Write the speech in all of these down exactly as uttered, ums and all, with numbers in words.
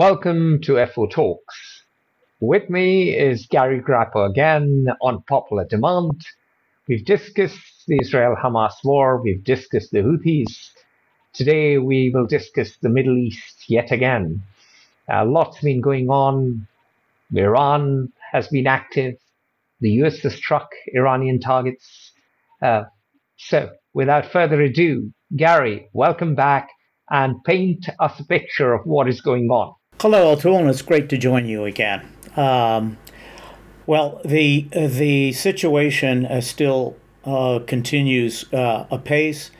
Welcome to F O Talks. With me is Gary Grappo again on popular demand. We've discussed the Israel-Hamas war, we've discussed the Houthis. Today we will discuss the Middle East yet again. Uh, lots been going on. Iran has been active. The U S has struck Iranian targets. Uh, so without further ado, Gary, welcome back, and paint us a picture of what is going on. Hello, Atul, and it's great to join you again. Um, well, the the situation uh, still uh, continues uh, apace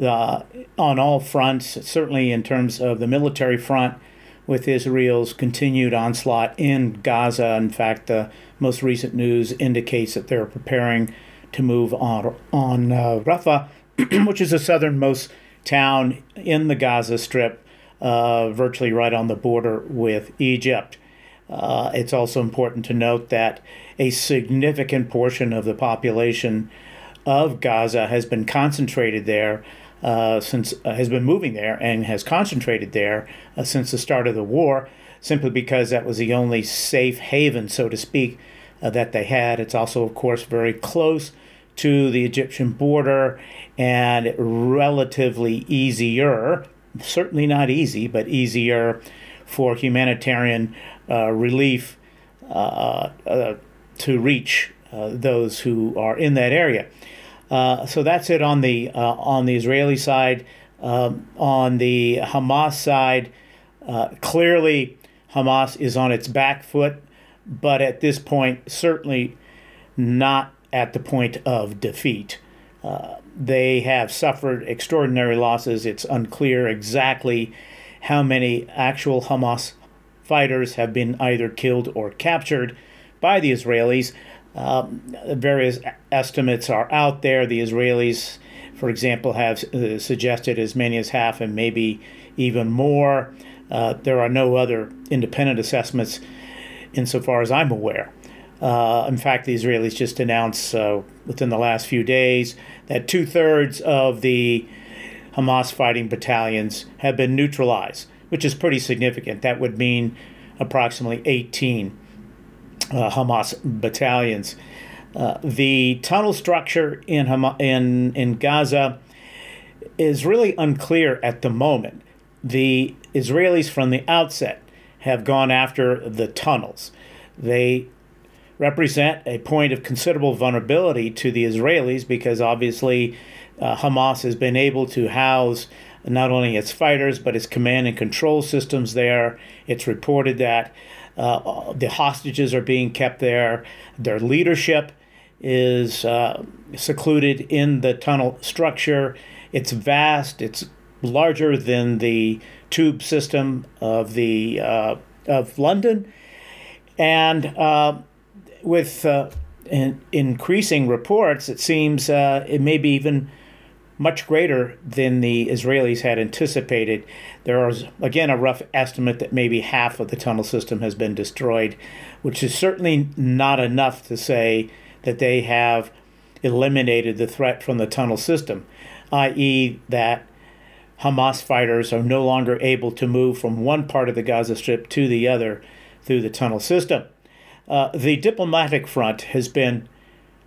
uh, on all fronts, certainly in terms of the military front, with Israel's continued onslaught in Gaza. In fact, the most recent news indicates that they're preparing to move on, on uh, Rafah, which is the southernmost town in the Gaza Strip, uh, virtually right on the border with Egypt. Uh, it's also important to note that a significant portion of the population of Gaza has been concentrated there uh, since uh, has been moving there and has concentrated there uh, since the start of the war, simply because that was the only safe haven, so to speak, uh, that they had. It's also, of course, very close to the Egyptian border, and relatively easier, certainly not easy, but easier for humanitarian uh, relief uh, uh, to reach uh, those who are in that area. Uh, so that's it on the uh, on the Israeli side. Um, on the Hamas side, uh, clearly Hamas is on its back foot, but at this point, certainly not at the point of defeat. Uh, they have suffered extraordinary losses. It's unclear exactly how many actual Hamas fighters have been either killed or captured by the Israelis. Um, various estimates are out there. The Israelis, for example, have uh, suggested as many as half and maybe even more. Uh, there are no other independent assessments insofar as I'm aware. Uh, in fact, the Israelis just announced uh, within the last few days that two-thirds of the Hamas fighting battalions have been neutralized, which is pretty significant. That would mean approximately eighteen uh, Hamas battalions. Uh, the tunnel structure in, Ham- in, in Gaza is really unclear at the moment. The Israelis from the outset have gone after the tunnels. They represent a point of considerable vulnerability to the Israelis because obviously uh, Hamas has been able to house not only its fighters but its command and control systems there. It's reported that uh, the hostages are being kept there. Their leadership is uh, secluded in the tunnel structure. It's vast. It's larger than the tube system of the uh, of London, and uh, With uh, in increasing reports, it seems uh, it may be even much greater than the Israelis had anticipated. There is, again, a rough estimate that maybe half of the tunnel system has been destroyed, which is certainly not enough to say that they have eliminated the threat from the tunnel system, that is that Hamas fighters are no longer able to move from one part of the Gaza Strip to the other through the tunnel system. Uh, the diplomatic front has been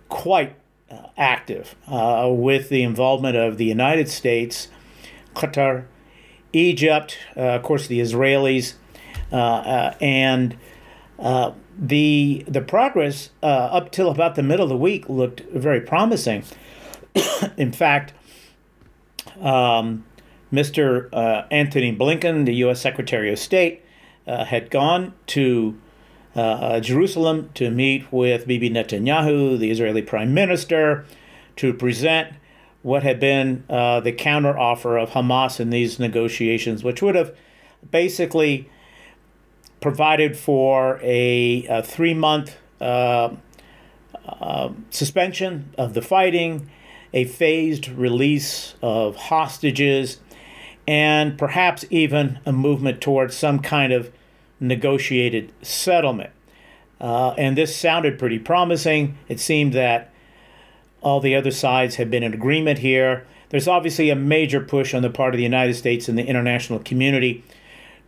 quite uh, active uh, with the involvement of the United States, Qatar, Egypt, uh, of course the Israelis, uh, uh, and uh, the the progress uh, up till about the middle of the week looked very promising. In fact, um, Mister Uh, Anthony Blinken, the U S Secretary of State, uh, had gone to Uh, uh, Jerusalem to meet with Bibi Netanyahu, the Israeli Prime Minister, to present what had been uh, the counteroffer of Hamas in these negotiations, which would have basically provided for a, a three-month uh, uh, suspension of the fighting, a phased release of hostages, and perhaps even a movement towards some kind of negotiated settlement. Uh, and this sounded pretty promising. It seemed that all the other sides had been in agreement here. There's obviously a major push on the part of the United States and the international community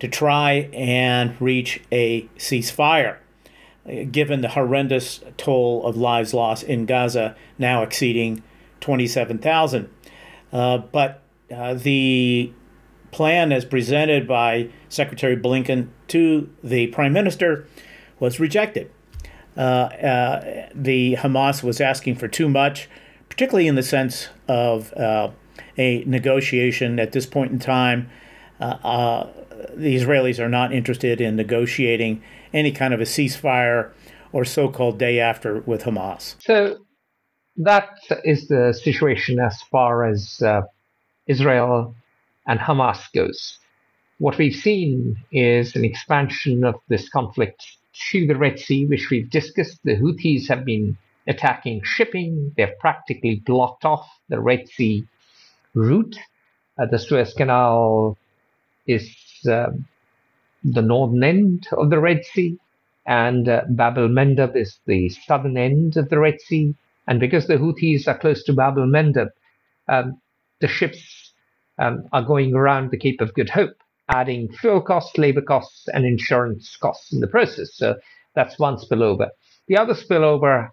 to try and reach a ceasefire, given the horrendous toll of lives lost in Gaza, now exceeding twenty-seven thousand. Uh, but uh, the plan as presented by Secretary Blinken to the Prime Minister was rejected. Uh, uh, the Hamas was asking for too much, particularly in the sense of uh, a negotiation at this point in time. Uh, uh, the Israelis are not interested in negotiating any kind of a ceasefire or so-called day after with Hamas. So that is the situation as far as uh, Israel and Hamas goes. What we've seen is an expansion of this conflict to the Red Sea, which we've discussed. The Houthis have been attacking shipping. They've practically blocked off the Red Sea route. Uh, the Suez Canal is uh, the northern end of the Red Sea, and uh, Bab al-Mandab is the southern end of the Red Sea. And because the Houthis are close to Bab al-Mandab, um, the ships um, are going around the Cape of Good Hope, adding fuel costs, labor costs, and insurance costs in the process. So that's one spillover. The other spillover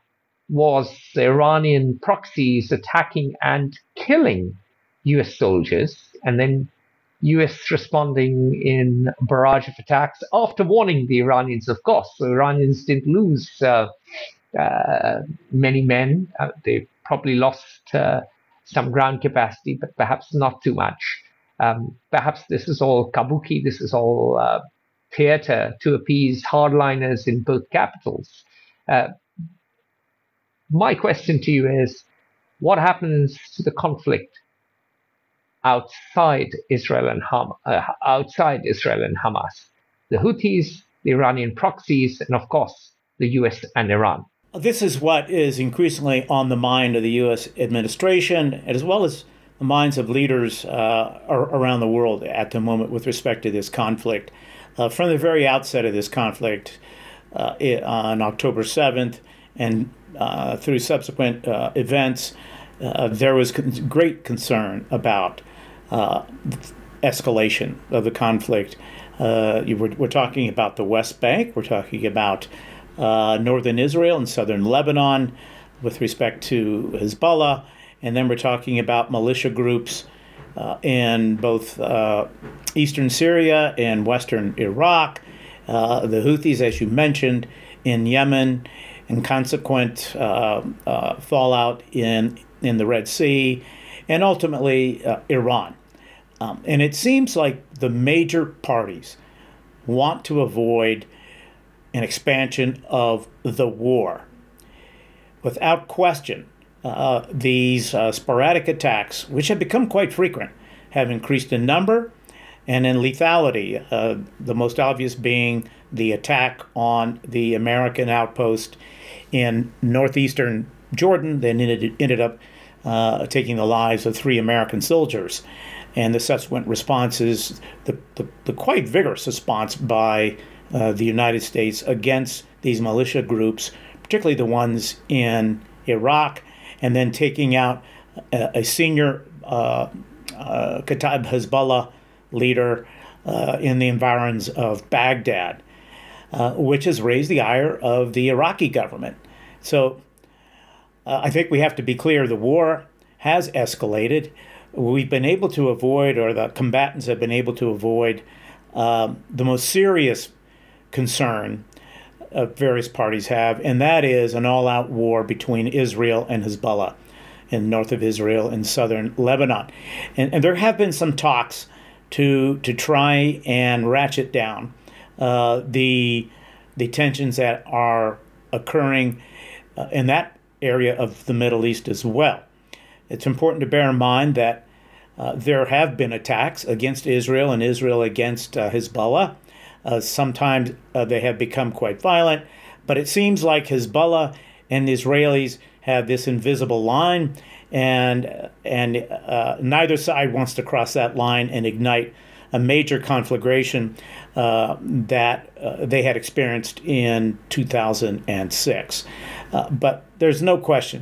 was the Iranian proxies attacking and killing U S soldiers, and then U S responding in a barrage of attacks after warning the Iranians, of course. The Iranians didn't lose uh, uh, many men. Uh, they probably lost uh, some ground capacity, but perhaps not too much. Um, perhaps this is all kabuki, this is all uh, theater to appease hardliners in both capitals. Uh, my question to you is, what happens to the conflict outside Israel and Ham- uh, outside Israel and Hamas? The Houthis, the Iranian proxies, and of course, the U S and Iran. This is what is increasingly on the mind of the U S administration, as well as the minds of leaders uh, around the world at the moment with respect to this conflict. Uh, from the very outset of this conflict uh, it, on October seventh and uh, through subsequent uh, events, uh, there was con- great concern about uh, escalation of the conflict. Uh, you were, we're talking about the West Bank, we're talking about uh, northern Israel and southern Lebanon with respect to Hezbollah. And then we're talking about militia groups uh, in both uh, eastern Syria and western Iraq, uh, the Houthis, as you mentioned, in Yemen, and consequent uh, uh, fallout in, in the Red Sea, and ultimately uh, Iran. Um, and it seems like the major parties want to avoid an expansion of the war. Without question, Uh, these uh, sporadic attacks, which have become quite frequent, have increased in number and in lethality, uh, the most obvious being the attack on the American outpost in northeastern Jordan that ended, ended up uh, taking the lives of three American soldiers, and the subsequent responses, the, the, the quite vigorous response by uh, the United States against these militia groups, particularly the ones in Iraq, and then taking out a, a senior uh, uh, Kataib Hezbollah leader uh, in the environs of Baghdad, uh, which has raised the ire of the Iraqi government. So uh, I think we have to be clear, the war has escalated. We've been able to avoid, or the combatants have been able to avoid, uh, the most serious concern Uh, various parties have, and that is an all-out war between Israel and Hezbollah in north of Israel and southern Lebanon. And, and there have been some talks to to try and ratchet down uh, the, the tensions that are occurring uh, in that area of the Middle East as well. It's important to bear in mind that uh, there have been attacks against Israel and Israel against uh, Hezbollah. Uh, sometimes uh, they have become quite violent, but it seems like Hezbollah and the Israelis have this invisible line, and and uh, neither side wants to cross that line and ignite a major conflagration uh, that uh, they had experienced in two thousand six. Uh, but there's no question,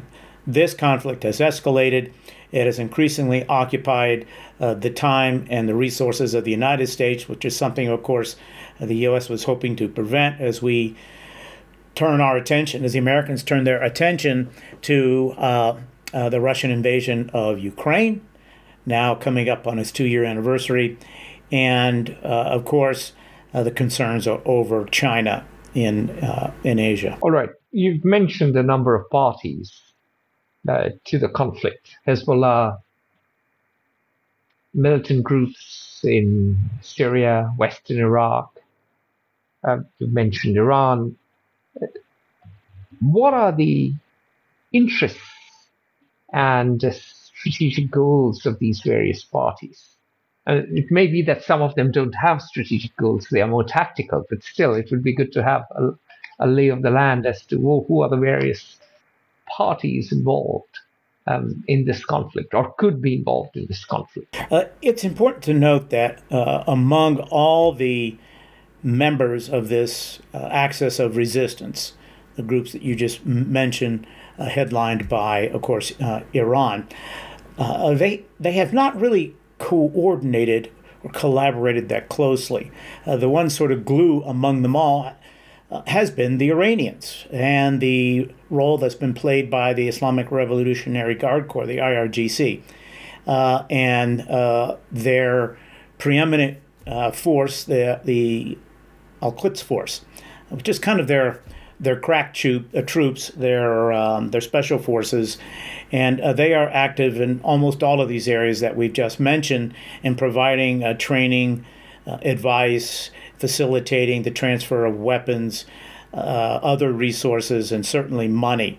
this conflict has escalated, It has increasingly occupied uh, the time and the resources of the United States, which is something, of course, the U S was hoping to prevent as we turn our attention, as the Americans turn their attention to uh, uh, the Russian invasion of Ukraine, now coming up on its two-year anniversary, and, uh, of course, uh, the concerns are over China in uh, in Asia. All right. You've mentioned a number of parties uh, to the conflict, Hezbollah, militant groups in Syria, Western Iraq. Uh, you've mentioned Iran. What are the interests and uh, strategic goals of these various parties? Uh, it may be that some of them don't have strategic goals. They are more tactical, but still it would be good to have a, a lay of the land as to well, who are the various parties involved um, in this conflict or could be involved in this conflict. Uh, it's important to note that uh, among all the members of this uh, axis of resistance, the groups that you just mentioned, uh, headlined by, of course, uh, Iran, uh, they, they have not really coordinated or collaborated that closely. Uh, the one sort of glue among them all uh, has been the Iranians and the role that's been played by the Islamic Revolutionary Guard Corps, the I R G C, uh, and uh, their preeminent uh, force, the, the Al Quds Force, which is kind of their their crack troop, uh, troops, their um, their special forces, and uh, they are active in almost all of these areas that we've just mentioned in providing uh, training, uh, advice, facilitating the transfer of weapons, uh, other resources, and certainly money.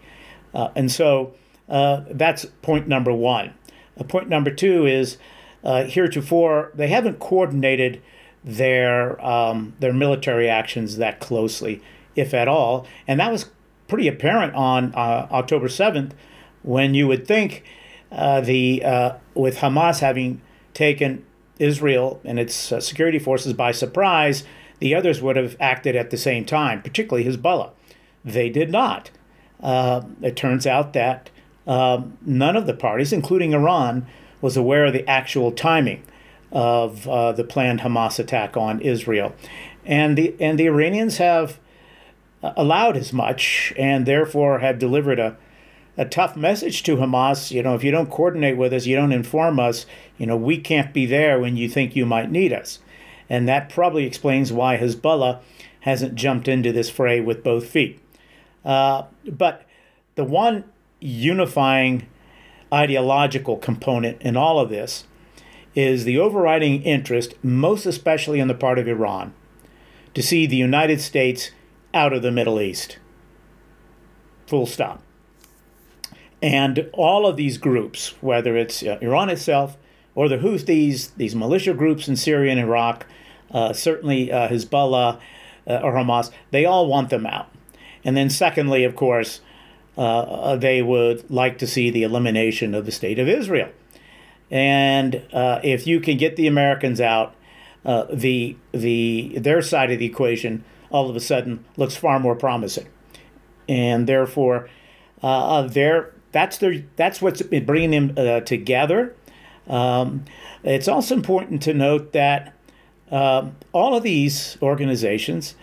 Uh, and so uh, that's point number one. Uh, point number two is uh, heretofore they haven't coordinated their um, their military actions that closely, if at all. And that was pretty apparent on uh, October seventh, when you would think uh, the uh, with Hamas having taken Israel and its uh, security forces by surprise, the others would have acted at the same time, particularly Hezbollah. They did not. Uh, it turns out that uh, none of the parties, including Iran, was aware of the actual timing of uh, the planned Hamas attack on Israel. And the, and the Iranians have allowed as much, and therefore have delivered a, a tough message to Hamas. You know, if you don't coordinate with us, you don't inform us, you know, we can't be there when you think you might need us. And that probably explains why Hezbollah hasn't jumped into this fray with both feet. Uh, but the one unifying ideological component in all of this is the overriding interest, most especially on the part of Iran, to see the United States out of the Middle East. Full stop. And all of these groups, whether it's uh, Iran itself or the Houthis, these militia groups in Syria and Iraq, uh, certainly uh, Hezbollah uh, or Hamas, they all want them out. And then secondly, of course, uh, they would like to see the elimination of the State of Israel. And uh, if you can get the Americans out, uh, the the their side of the equation all of a sudden looks far more promising, and therefore, uh, there that's their that's what's been bringing them uh, together. Um, it's also important to note that uh, all of these organizations,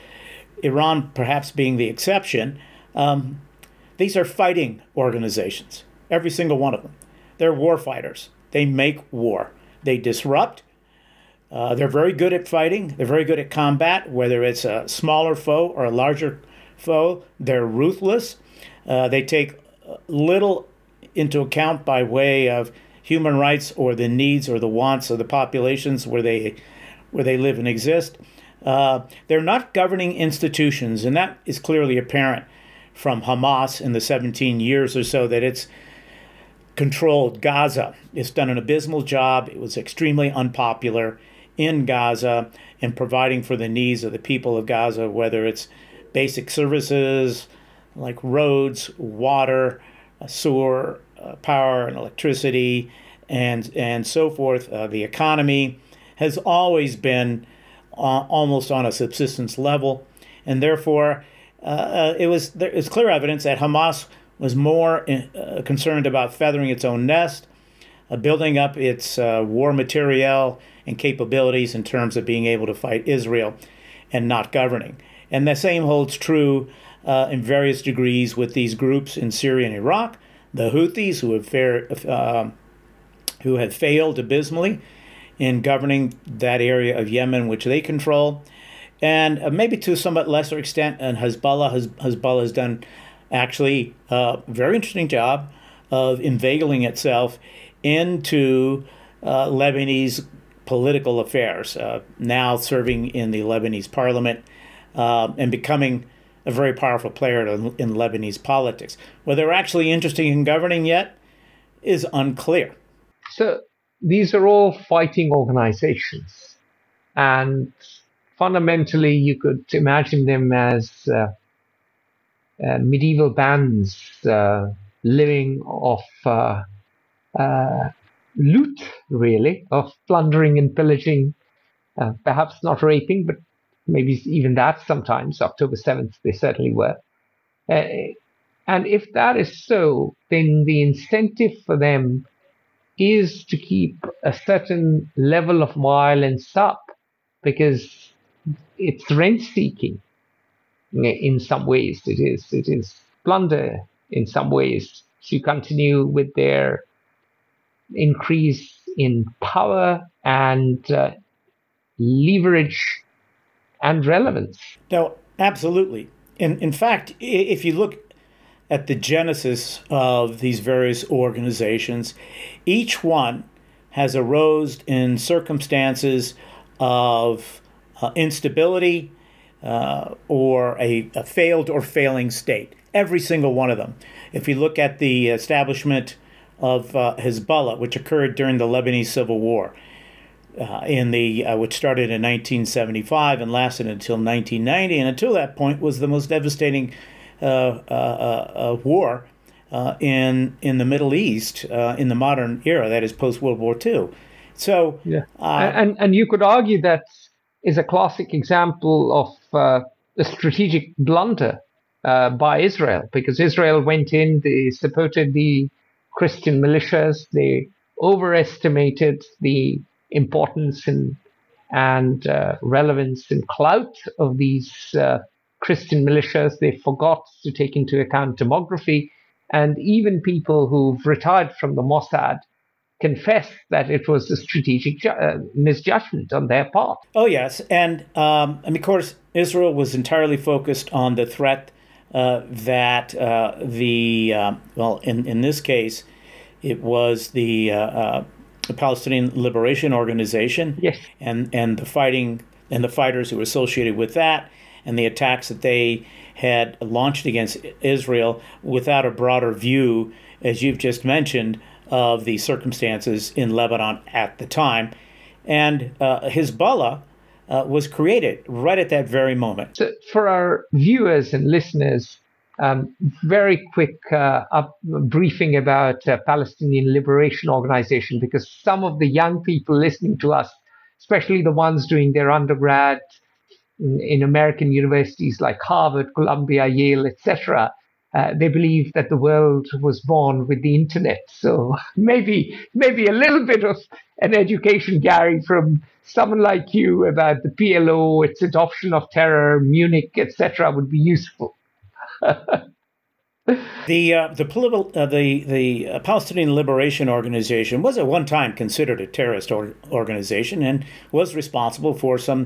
Iran perhaps being the exception, um, these are fighting organizations. Every single one of them, they're war fighters. They make war. They disrupt. Uh, they're very good at fighting. They're very good at combat, whether it's a smaller foe or a larger foe. They're ruthless. Uh, they take little into account by way of human rights or the needs or the wants of the populations where they where they live and exist. Uh, they're not governing institutions, and that is clearly apparent from Hamas in the seventeen years or so that it's controlled Gaza. It's done an abysmal job. It was extremely unpopular in Gaza in providing for the needs of the people of Gaza, whether it's basic services like roads, water, sewer, uh, power and electricity, and and so forth. Uh, the economy has always been uh, almost on a subsistence level, and therefore uh, it was there is clear evidence that Hamas was more in, uh, concerned about feathering its own nest uh, building up its uh, war materiel and capabilities in terms of being able to fight Israel and not governing. And the same holds true uh, in various degrees with these groups in Syria and Iraq, the Houthis, who have, fair, uh, who have failed abysmally in governing that area of Yemen, which they control, and uh, maybe to a somewhat lesser extent, and Hezbollah. Hez- Hezbollah has done actually a very interesting job of inveigling itself into uh, Lebanese political affairs, uh, now serving in the Lebanese parliament uh, and becoming a very powerful player in, in Lebanese politics. Whether they're actually interested in governing yet is unclear. So these are all fighting organizations, and fundamentally you could imagine them as uh, uh, medieval bands uh, living off uh, uh, loot, really, of plundering and pillaging, uh, perhaps not raping, but maybe even that sometimes. October seventh, they certainly were. Uh, and if that is so, then the incentive for them is to keep a certain level of violence up, because it's rent-seeking in some ways. It is, it is plunder in some ways to continue with their increase in power and uh, leverage and relevance. No, absolutely. In, in fact, if you look at the genesis of these various organizations, each one has arose in circumstances of uh, instability uh, or a, a failed or failing state, every single one of them. If you look at the establishment of uh, Hezbollah, which occurred during the Lebanese Civil War, uh, in the uh, which started in nineteen seventy-five and lasted until nineteen ninety, and until that point was the most devastating uh, uh, uh, war uh, in in the Middle East uh, in the modern era, that is post World War Two. So, yeah. uh, and and you could argue that is a classic example of uh, a strategic blunder uh, by Israel, because Israel went in, they supported the Christian militias, they overestimated the importance and, and uh, relevance and clout of these uh, Christian militias. They forgot to take into account demography. And even people who've retired from the Mossad confess that it was a strategic ju- uh, misjudgment on their part. Oh, yes. And, um, and of course, Israel was entirely focused on the threat Uh, that uh, the, uh, well, in, in this case, it was the, uh, uh, the Palestinian Liberation Organization, yes, and, and the fighting and the fighters who were associated with that, and the attacks that they had launched against Israel without a broader view, as you've just mentioned, of the circumstances in Lebanon at the time. And uh, Hezbollah Uh, was created right at that very moment. So for our viewers and listeners, um, very quick uh, up briefing about uh, Palestinian Liberation Organization, because some of the young people listening to us, especially the ones doing their undergrad in, in American universities like Harvard, Columbia, Yale, et cetera, uh, they believe that the world was born with the internet. So maybe, maybe a little bit of an education, Gary, from someone like you about the P L O, its adoption of terror, Munich, et cetera, would be useful. the uh, the, poli- uh, the the Palestinian Liberation Organization was at one time considered a terrorist or- organization and was responsible for some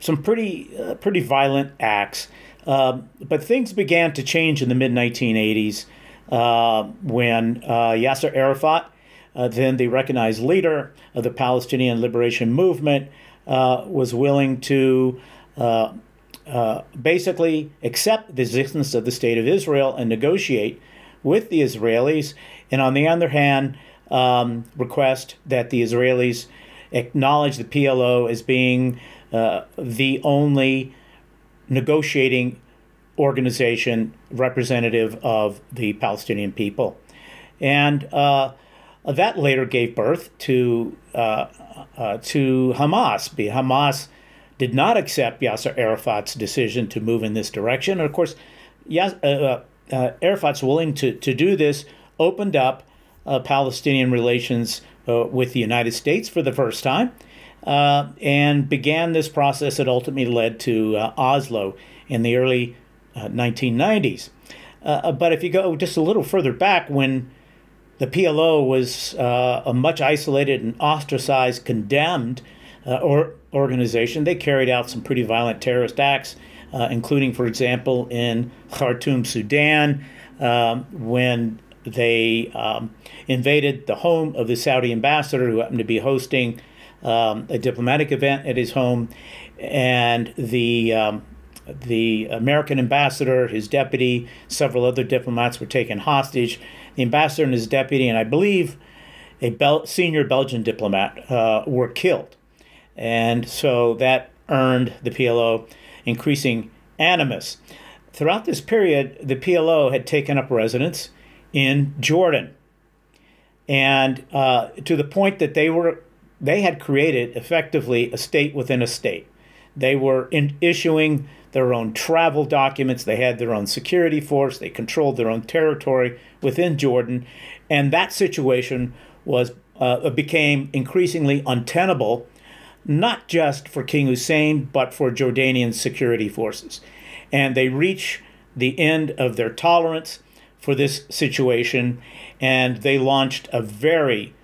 some pretty uh, pretty violent acts. Uh, but things began to change in the mid nineteen eighties uh, when uh, Yasser Arafat, Uh, then the recognized leader of the Palestinian Liberation Movement, uh, was willing to uh, uh, basically accept the existence of the State of Israel and negotiate with the Israelis, and on the other hand, um, request that the Israelis acknowledge the P L O as being uh, the only negotiating organization representative of the Palestinian people. And uh, That later gave birth to uh, uh, to Hamas. Hamas did not accept Yasser Arafat's decision to move in this direction. And of course, Yas- uh, uh, Arafat's willing to, to do this opened up uh, Palestinian relations uh, with the United States for the first time, uh, and began this process that ultimately led to uh, Oslo in the early uh, nineteen nineties. Uh, but if you go just a little further back, when the P L O was uh, a much isolated and ostracized, condemned uh, or organization, they carried out some pretty violent terrorist acts, uh, including, for example, in Khartoum, Sudan, um, when they um, invaded the home of the Saudi ambassador, who happened to be hosting um, a diplomatic event at his home, and the um, the American ambassador, his deputy, several other diplomats were taken hostage. The ambassador and his deputy, and I believe a Bel- senior Belgian diplomat, uh, were killed. And so that earned the P L O increasing animus. Throughout this period, the P L O had taken up residence in Jordan, and uh, to the point that they were they had created effectively a state within a state. They were in, issuing their own travel documents. They had their own security force. They controlled their own territory within Jordan, and that situation was uh, became increasingly untenable, not just for King Hussein, but for Jordanian security forces, and they reached the end of their tolerance for this situation, and they launched a very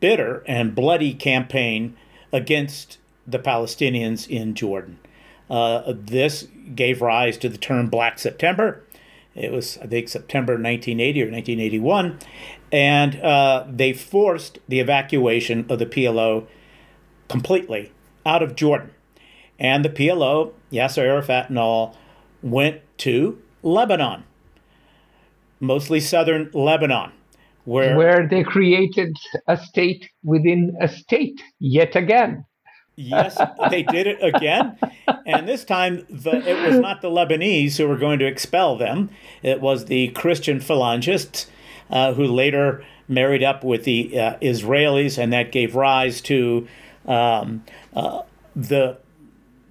bitter and bloody campaign against the Palestinians in Jordan. Uh, this gave rise to the term Black September. It was, I think, September nineteen eighty or nineteen eighty-one, and uh, they forced the evacuation of the P L O completely out of Jordan. And the P L O, Yasser Arafat and all, went to Lebanon, mostly southern Lebanon, where where they created a state within a state yet again. Yes, they did it again. And this time, the, it was not the Lebanese who were going to expel them. It was the Christian Phalangists, uh, who later married up with the uh, Israelis, and that gave rise to um, uh, the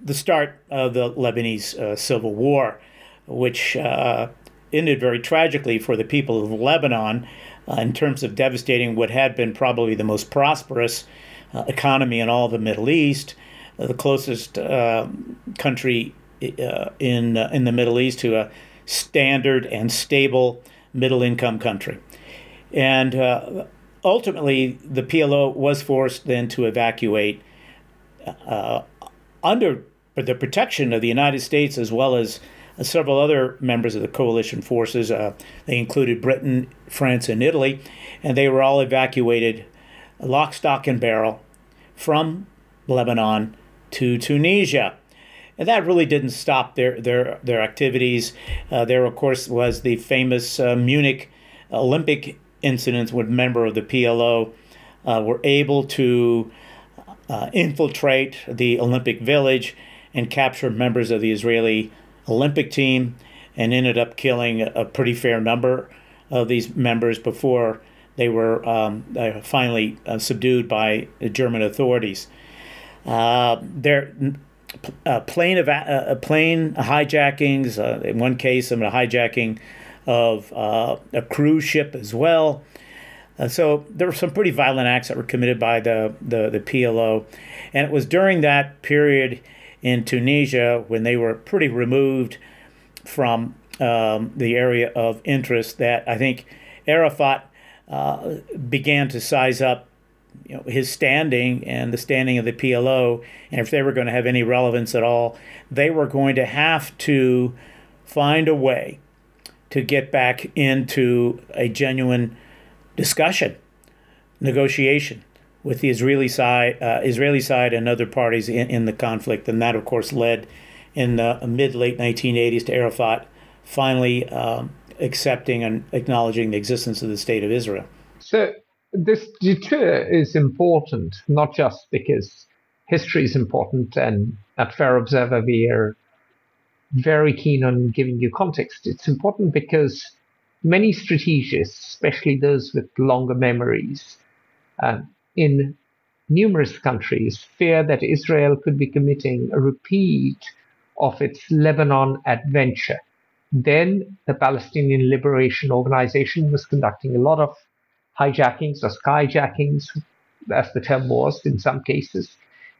the start of the Lebanese uh, Civil War, which uh, ended very tragically for the people of Lebanon uh, in terms of devastating what had been probably the most prosperous uh, economy in all the Middle East, uh, the closest uh, country uh, in uh, in the Middle East to a standard and stable middle-income country. And uh, ultimately, the P L O was forced then to evacuate uh, under the protection of the United States, as well as several other members of the coalition forces. Uh, they included Britain, France, and Italy, and they were all evacuated lock, stock, and barrel from Lebanon to Tunisia. And that really didn't stop their their, their activities. Uh, there, of course, was the famous uh, Munich Olympic incident when members of the P L O uh, were able to uh, infiltrate the Olympic Village and capture members of the Israeli Olympic team, and ended up killing a pretty fair number of these members before they were um, finally uh, subdued by the German authorities. Uh, there, uh, plane of uh, plane hijackings. Uh, in one case, I mean, a hijacking of uh, a cruise ship as well. Uh, so there were some pretty violent acts that were committed by the, the the P L O, and it was during that period in Tunisia, when they were pretty removed from um, the area of interest, that I think Arafat uh, began to size up, you know, his standing and the standing of the P L O, and if they were going to have any relevance at all, they were going to have to find a way to get back into a genuine discussion, negotiation with the Israeli side, uh, Israeli side and other parties in, in the conflict. And that, of course, led in the mid-late nineteen eighties to Arafat finally um, accepting and acknowledging the existence of the State of Israel. So this detour is important, not just because history is important, and at Fair Observer we are very keen on giving you context. It's important because many strategists, especially those with longer memories, uh, in numerous countries, fear that Israel could be committing a repeat of its Lebanon adventure. Then the Palestinian Liberation Organization was conducting a lot of hijackings or skyjackings as the term was in some cases.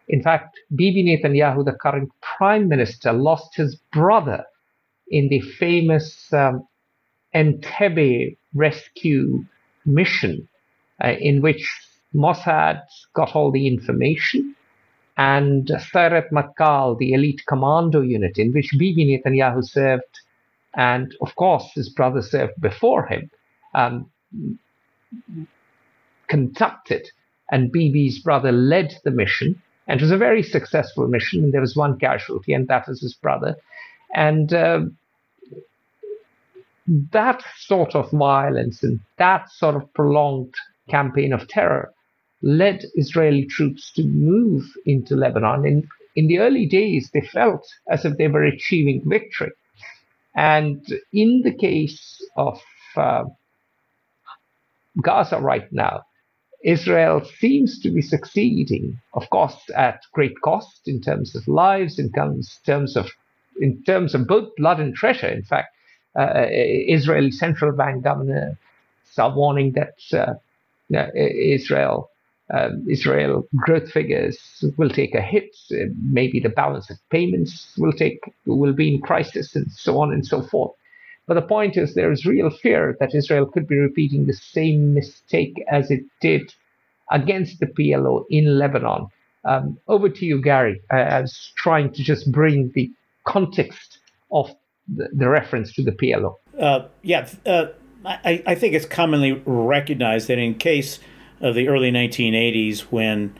In fact, Bibi Netanyahu, the current prime minister, lost his brother in the famous um, Entebbe rescue mission, uh, in which Mossad got all the information, and Sayeret Matkal, the elite commando unit in which Bibi Netanyahu served, and of course his brother served before him, um, conducted, and Bibi's brother led the mission. And it was a very successful mission, and there was one casualty, and that was his brother. And uh, that sort of violence and that sort of prolonged campaign of terror led Israeli troops to move into Lebanon. In, in the early days, they felt as if they were achieving victory. And in the case of uh, Gaza right now, Israel seems to be succeeding, of course, at great cost in terms of lives, in terms of, in terms of both blood and treasure. In fact, uh, Israeli central bank governors are warning that uh, Israel, uh, Israel growth figures will take a hit. Maybe the balance of payments will take will be in crisis, and so on and so forth. But the point is, there is real fear that Israel could be repeating the same mistake as it did against the P L O in Lebanon. Um, over to you, Gary. I, I was trying to just bring the context of the, the reference to the P L O. Uh, yeah, uh, I, I think it's commonly recognized that in case of the early nineteen eighties, when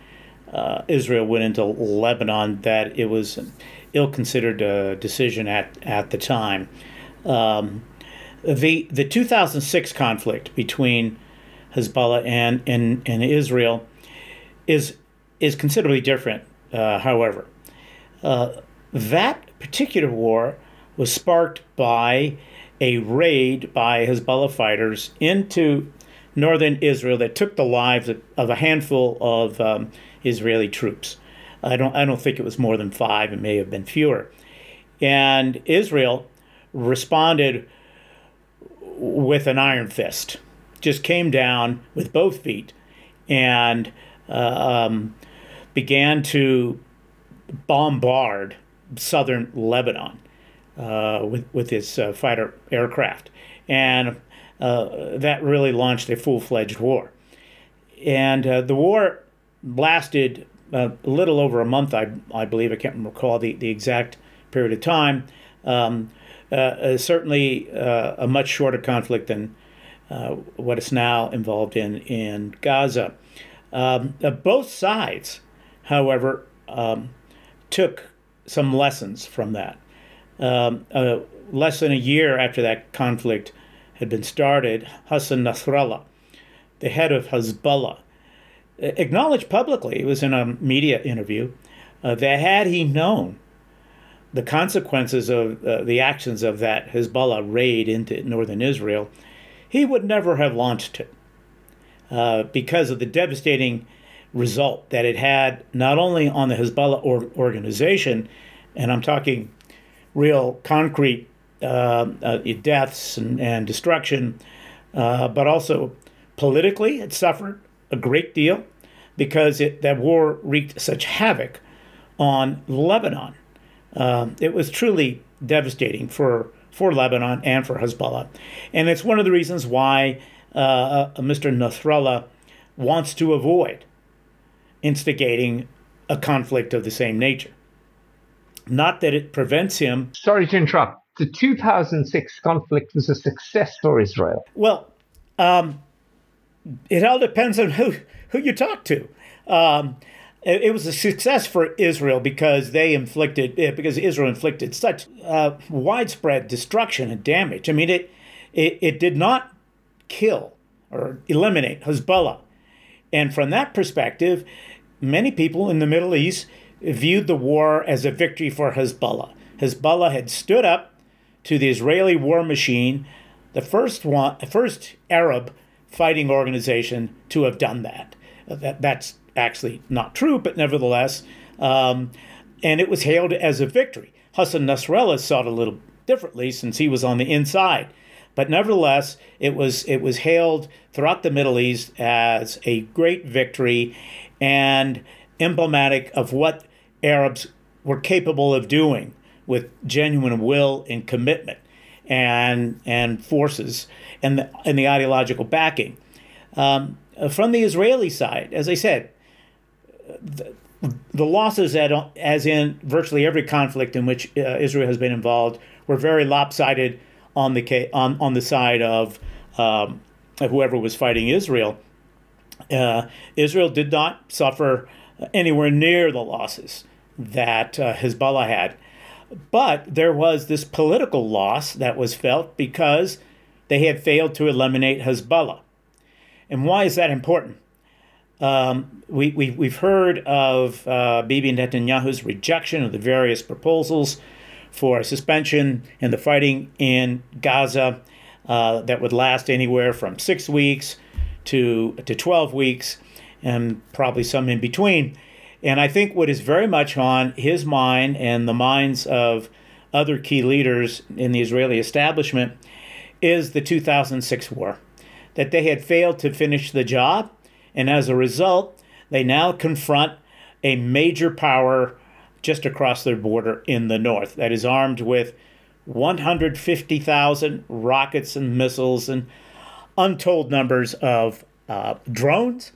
uh, Israel went into Lebanon, that it was an ill-considered uh, decision at, at the time. Um, the the two thousand six conflict between Hezbollah and, and, and Israel is is considerably different. Uh, however, uh, that particular war was sparked by a raid by Hezbollah fighters into northern Israel that took the lives of, of a handful of um, Israeli troops. I don't I don't think it was more than five. It may have been fewer, and Israel responded with an iron fist, just came down with both feet and uh, um, began to bombard southern Lebanon uh, with, with its uh, fighter aircraft. And uh, that really launched a full-fledged war. And uh, the war lasted uh, a little over a month, I, I believe. I can't recall the, the exact period of time. Um, Uh, uh, certainly uh, a much shorter conflict than uh, what is now involved in, in Gaza. Um, uh, both sides, however, um, took some lessons from that. Um, uh, less than a year after that conflict had been started, Hassan Nasrallah, the head of Hezbollah, acknowledged publicly, it was in a media interview, uh, that had he known the consequences of uh, the actions of that Hezbollah raid into northern Israel, he would never have launched it uh, because of the devastating result that it had not only on the Hezbollah or organization, and I'm talking real concrete uh, uh, deaths and, and destruction, uh, but also politically it suffered a great deal because it, that war wreaked such havoc on Lebanon. Um, it was truly devastating for, for Lebanon and for Hezbollah. And it's one of the reasons why uh, Mister Nasrallah wants to avoid instigating a conflict of the same nature. Not that it prevents him. Sorry to interrupt. The two thousand six conflict was a success for Israel. Well, um, it all depends on who, who you talk to. Um, It was a success for Israel because they inflicted, because Israel inflicted such uh, widespread destruction and damage. I mean, it, it it did not kill or eliminate Hezbollah, and from that perspective, many people in the Middle East viewed the war as a victory for Hezbollah. Hezbollah had stood up to the Israeli war machine, the first one, first Arab fighting organization to have done that. That that's. Actually not true, but nevertheless, um, and it was hailed as a victory. Hassan Nasrallah saw it a little differently since he was on the inside But nevertheless, it was it was hailed throughout the Middle East as a great victory and emblematic of what Arabs were capable of doing with genuine will and commitment and and forces and the, and the ideological backing. Um, from the Israeli side, as I said, the, the losses, at, as in virtually every conflict in which uh, Israel has been involved, were very lopsided on the on, on the side of um, whoever was fighting Israel. Uh, Israel did not suffer anywhere near the losses that uh, Hezbollah had. But there was this political loss that was felt because they had failed to eliminate Hezbollah. And why is that important? Um, we, we, we've heard of uh, Bibi Netanyahu's rejection of the various proposals for a suspension in the fighting in Gaza uh, that would last anywhere from six weeks to, to twelve weeks, and probably some in between. And I think what is very much on his mind and the minds of other key leaders in the Israeli establishment is the two thousand six war, that they had failed to finish the job. And as a result, they now confront a major power just across their border in the north that is armed with one hundred fifty thousand rockets and missiles and untold numbers of uh, drones,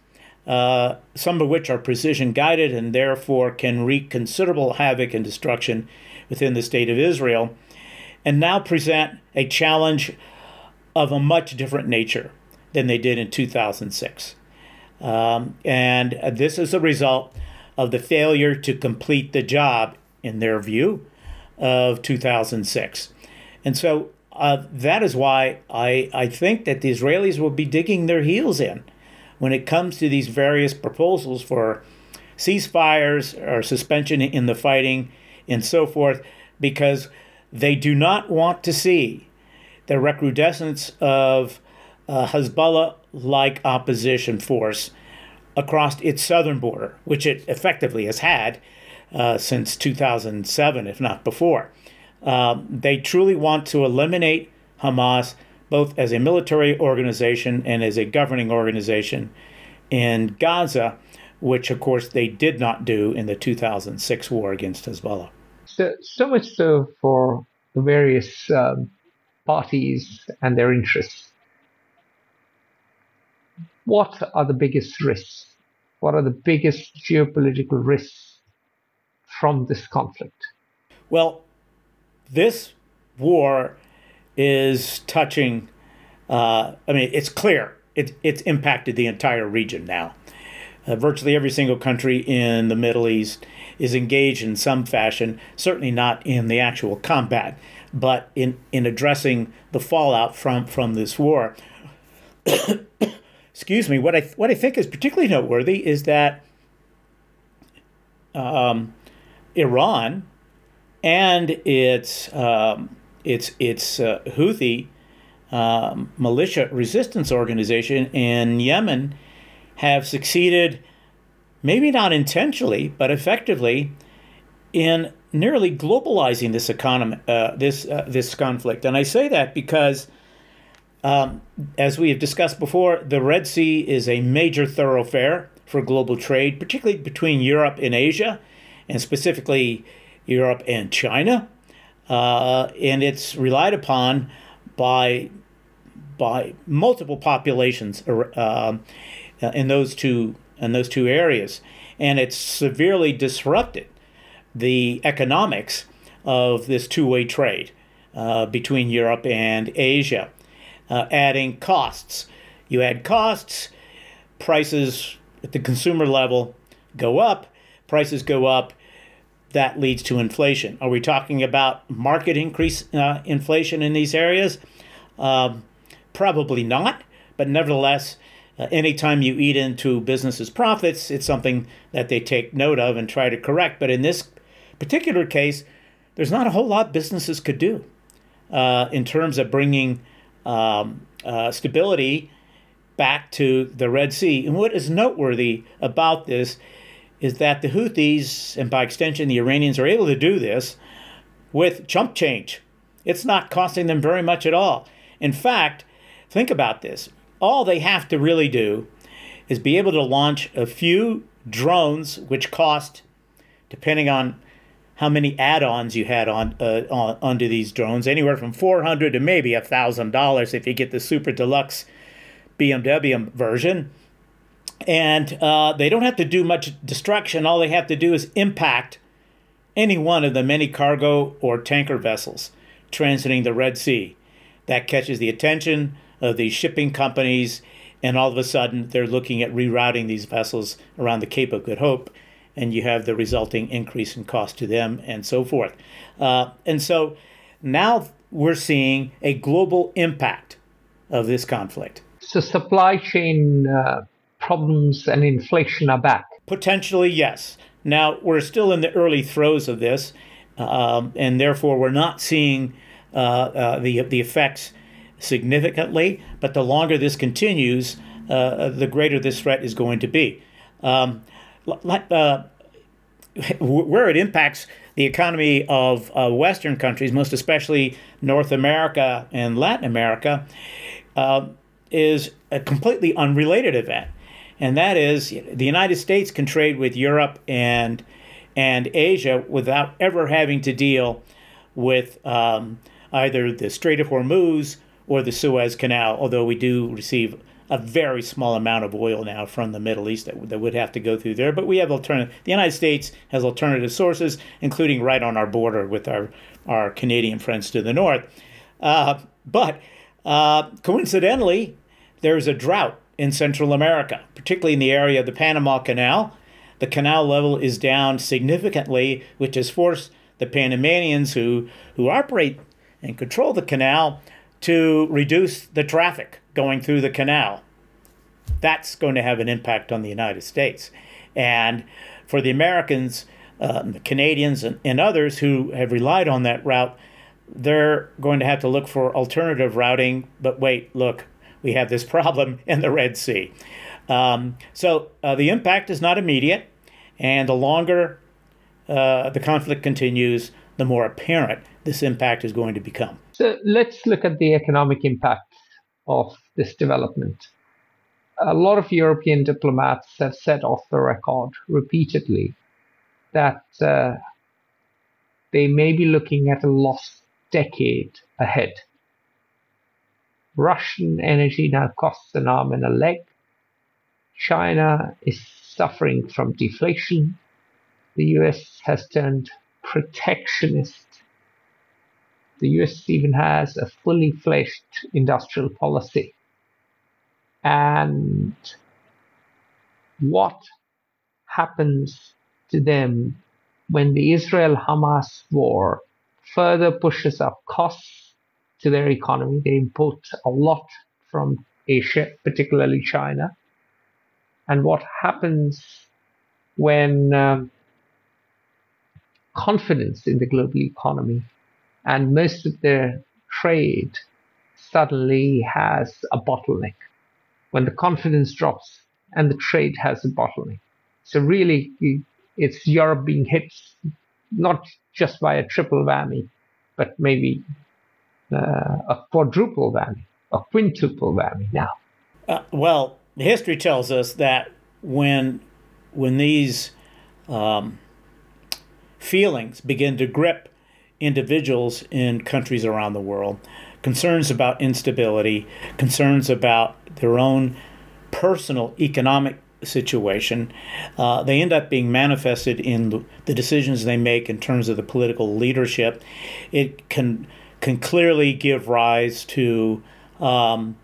uh, some of which are precision guided and therefore can wreak considerable havoc and destruction within the state of Israel, and now present a challenge of a much different nature than they did in two thousand six. Um, and this is a result of the failure to complete the job, in their view, of two thousand six. And so uh, that is why I, I think that the Israelis will be digging their heels in when it comes to these various proposals for ceasefires or suspension in the fighting and so forth, because they do not want to see the recrudescence of uh, Hezbollah like opposition force across its southern border, which it effectively has had uh, since two thousand seven, if not before. Um, they truly want to eliminate Hamas, both as a military organization and as a governing organization in Gaza, which, of course, they did not do in the two thousand six war against Hezbollah. So, so much so for the various um, parties and their interests. What are the biggest risks? What are the biggest geopolitical risks from this conflict? Well, this war is touching, uh, I mean, it's clear. It, it's impacted the entire region now. Uh, virtually every single country in the Middle East is engaged in some fashion, certainly not in the actual combat, but in, in addressing the fallout from, from this war. Excuse me, what I what I think is particularly noteworthy is that um, Iran and its um, its its uh, Houthi um, militia resistance organization in Yemen have succeeded, maybe not intentionally, but effectively, in nearly globalizing this economy, uh, this uh, this conflict. And I say that because, Um, as we have discussed before, the Red Sea is a major thoroughfare for global trade, particularly between Europe and Asia, and specifically Europe and China. Uh, and it's relied upon by by multiple populations uh, in those two in those two areas, and it's severely disrupted the economics of this two-way trade uh, between Europe and Asia. Uh, adding costs. You add costs, prices at the consumer level go up, prices go up, that leads to inflation. Are we talking about market increase uh, inflation in these areas? Um, probably not, but nevertheless, uh, anytime you eat into businesses' profits, it's something that they take note of and try to correct. But in this particular case, there's not a whole lot businesses could do uh, in terms of bringing Um, uh, stability back to the Red Sea. And what is noteworthy about this is that the Houthis, and by extension the Iranians, are able to do this with chump change. It's not costing them very much at all. In fact, think about this. All they have to really do is be able to launch a few drones, which cost, depending on how many add-ons you had on, uh, on onto these drones, anywhere from four hundred dollars to maybe one thousand dollars if you get the super deluxe B M W version. And uh, they don't have to do much destruction. All they have to do is impact any one of the many cargo or tanker vessels transiting the Red Sea. That catches the attention of these shipping companies, and all of a sudden they're looking at rerouting these vessels around the Cape of Good Hope, and you have the resulting increase in cost to them and so forth. Uh, and so now we're seeing a global impact of this conflict. So supply chain uh, problems and inflation are back? Potentially, yes. Now, we're still in the early throes of this, um, and therefore we're not seeing uh, uh, the, the effects significantly, but the longer this continues, uh, the greater this threat is going to be. Um, uh, where it impacts the economy of uh, Western countries, most especially North America and Latin America, uh, is a completely unrelated event. And that is, the United States can trade with Europe and and Asia without ever having to deal with um, either the Strait of Hormuz or the Suez Canal, although we do receive a very small amount of oil now from the Middle East that, that would have to go through there. But we have alternative. The United States has alternative sources, including right on our border with our, our Canadian friends to the north. Uh, but uh, coincidentally, there's a drought in Central America, particularly in the area of the Panama Canal. The canal level is down significantly, which has forced the Panamanians who, who operate and control the canal to reduce the traffic going through the canal. That's going to have an impact on the United States. And for the Americans, um, the Canadians, and, and others who have relied on that route, they're going to have to look for alternative routing. But wait, look, we have this problem in the Red Sea. Um, so uh, the impact is not immediate, and the longer uh, the conflict continues, the more apparent this impact is going to become. So let's look at the economic impact of this development. A lot of European diplomats have said off the record repeatedly that uh, they may be looking at a lost decade ahead. Russian energy now costs an arm and a leg. China is suffering from deflation. The U S has turned protectionist. The U S even has a fully fledged industrial policy. And what happens to them when the Israel-Hamas war further pushes up costs to their economy? They import a lot from Asia, particularly China. And what happens when um, confidence in the global economy and most of their trade suddenly has a bottleneck? When the confidence drops and the trade has a bottleneck. So really, it's Europe being hit not just by a triple whammy, but maybe Uh, a quadruple whammy, a quintuple whammy now. Uh, well, history tells us that when when these um, feelings begin to grip individuals in countries around the world, concerns about instability, concerns about their own personal economic situation, uh, they end up being manifested in the decisions they make in terms of the political leadership. It can can clearly give rise to um,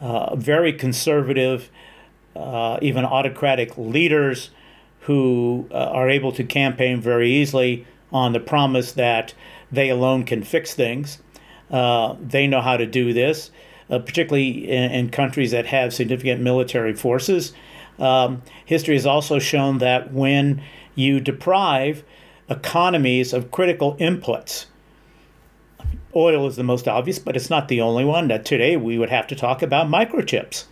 uh, very conservative, uh, even autocratic leaders who uh, are able to campaign very easily on the promise that they alone can fix things. Uh, they know how to do this, uh, particularly in, in countries that have significant military forces. Um, history has also shown that when you deprive economies of critical inputs, oil is the most obvious, but it's not the only one. That today we would have to talk about microchips.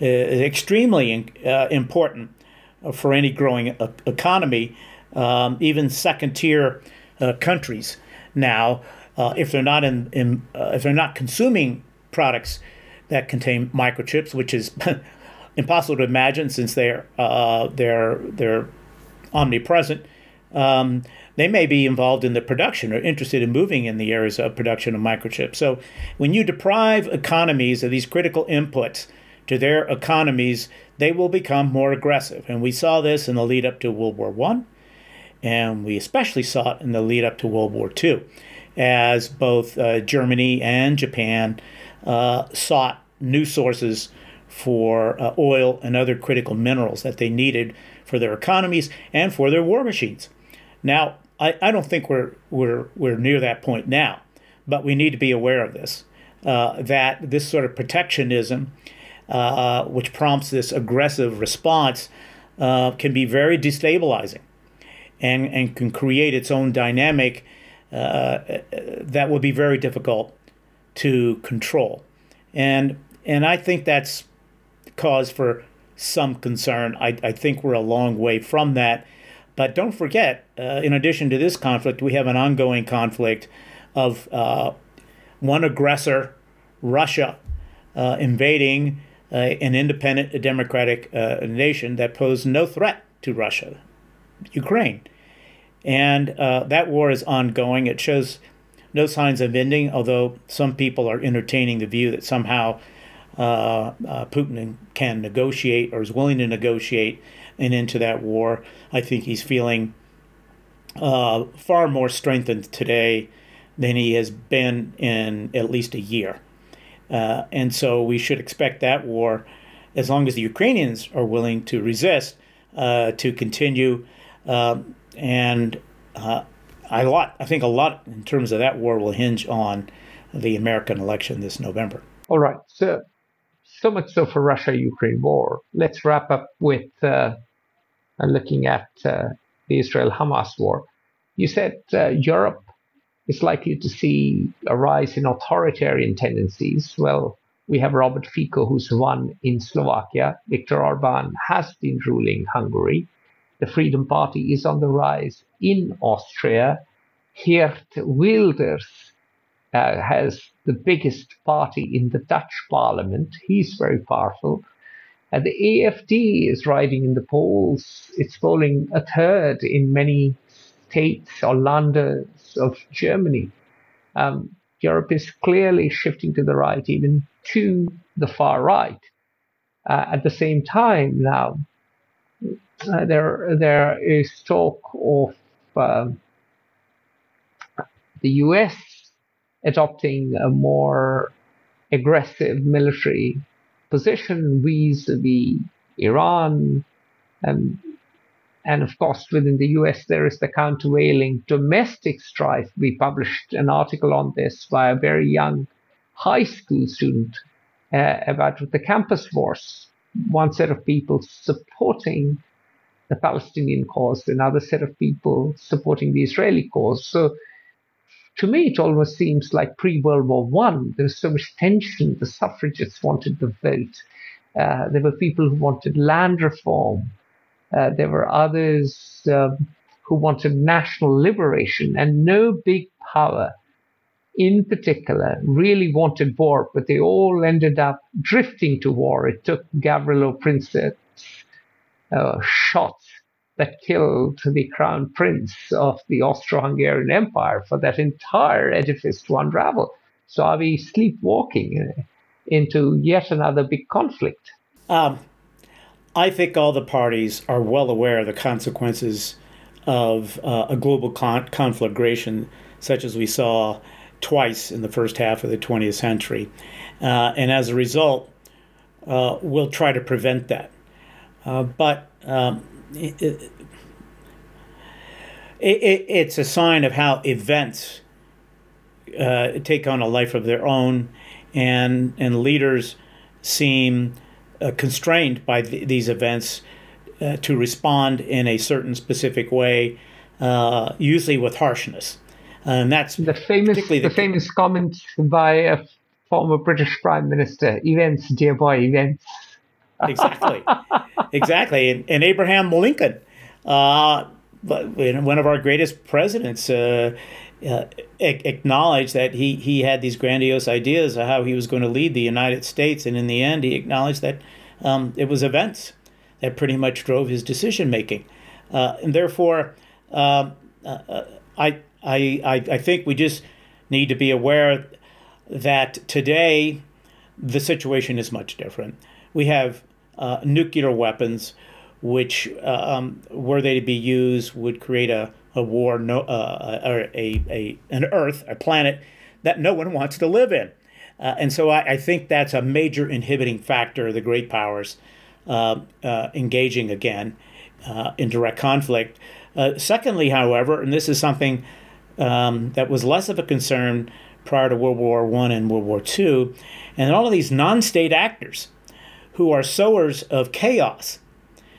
It's extremely in, uh, important for any growing uh, economy, um, even second-tier uh, countries. Now, uh, if they're not in, in uh, if they're not consuming products that contain microchips, which is impossible to imagine since they're uh, they're they're omnipresent. Um, they may be involved in the production or interested in moving in the areas of production of microchips. So when you deprive economies of these critical inputs to their economies, they will become more aggressive. And we saw this in the lead up to World War One, and we especially saw it in the lead up to World War Two, as both uh, Germany and Japan uh, sought new sources for uh, oil and other critical minerals that they needed for their economies and for their war machines. Now, I, I don't think we're we're we're near that point now, but we need to be aware of this, uh, that this sort of protectionism, uh, which prompts this aggressive response, uh, can be very destabilizing, and and can create its own dynamic uh, that will be very difficult to control, and and I think that's cause for some concern. I, I think we're a long way from that. But don't forget, uh, in addition to this conflict, we have an ongoing conflict of uh, one aggressor, Russia, uh, invading uh, an independent democratic uh, nation that posed no threat to Russia, Ukraine. And uh, that war is ongoing. It shows no signs of ending, although some people are entertaining the view that somehow Uh, uh, Putin can negotiate or is willing to negotiate an end to that war. I think he's feeling uh, far more strengthened today than he has been in at least a year. Uh, and so we should expect that war, as long as the Ukrainians are willing to resist, uh, to continue. Uh, and uh, I, lot, I think a lot in terms of that war will hinge on the American election this November. All right. So So much so for Russia-Ukraine war. Let's wrap up with uh, looking at uh, the Israel-Hamas war. You said uh, Europe is likely to see a rise in authoritarian tendencies. Well, we have Robert Fico, who's won in Slovakia. Viktor Orban has been ruling Hungary. The Freedom Party is on the rise in Austria. Geert Wilders Uh, has the biggest party in the Dutch parliament. He's very powerful. And the A F D is riding in the polls. It's polling a third in many states or landers of Germany. Um, Europe is clearly shifting to the right, even to the far right. Uh, at the same time now, uh, there there is talk of uh, the U S adopting a more aggressive military position vis-a-vis Iran. And, and of course, within the U S, there is the countervailing domestic strife. We published an article on this by a very young high school student uh, about the campus wars. One set of people supporting the Palestinian cause, another set of people supporting the Israeli cause. So to me, it almost seems like pre-World War One. There was so much tension. The suffragists wanted the vote. Uh, there were people who wanted land reform. Uh, there were others um, who wanted national liberation. And no big power in particular really wanted war, but they all ended up drifting to war. It took Gavrilo Princip's uh, shots that killed the crown prince of the Austro-Hungarian Empire for that entire edifice to unravel. So are we sleepwalking into yet another big conflict? Um, I think all the parties are well aware of the consequences of uh, a global con- conflagration, such as we saw twice in the first half of the twentieth century. Uh, and as a result, uh, we'll try to prevent that. Uh, but... Um, It, it, it, it's a sign of how events uh, take on a life of their own, and and leaders seem uh, constrained by th- these events uh, to respond in a certain specific way, uh, usually with harshness. And that's the famous the, the famous comment by a former British Prime Minister: "Events, dear boy, events." Exactly. Exactly. And, and Abraham Lincoln, uh, one of our greatest presidents, uh, uh, a- acknowledged that he, he had these grandiose ideas of how he was going to lead the United States. And in the end, he acknowledged that um, it was events that pretty much drove his decision-making. Uh, and therefore, uh, uh, I, I, I think we just need to be aware that today the situation is much different. We have uh, nuclear weapons, which, um, were they to be used, would create a, a war, no, uh, or a, a an Earth, a planet that no one wants to live in. Uh, and so I, I think that's a major inhibiting factor of the great powers uh, uh, engaging again uh, in direct conflict. Uh, secondly, however, and this is something um, that was less of a concern prior to World War One and World War Two, and all of these non-state actors who are sowers of chaos.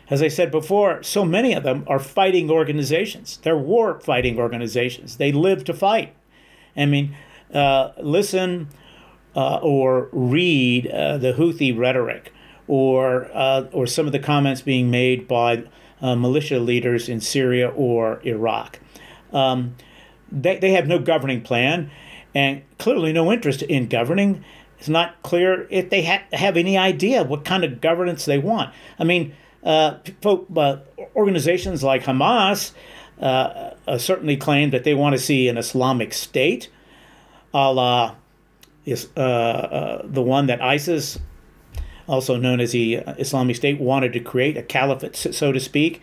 As I said before, so many of them are fighting organizations. They're war-fighting organizations. They live to fight. I mean, uh, listen uh, or read uh, the Houthi rhetoric or uh, or some of the comments being made by uh, militia leaders in Syria or Iraq. Um, they, they have no governing plan and clearly no interest in governing. It's not clear if they ha- have any idea what kind of governance they want. I mean, Uh, organizations like Hamas uh, uh, certainly claim that they want to see an Islamic State, a la is, uh, uh, the one that ISIS, also known as the Islamic State, wanted to create, a caliphate, so to speak,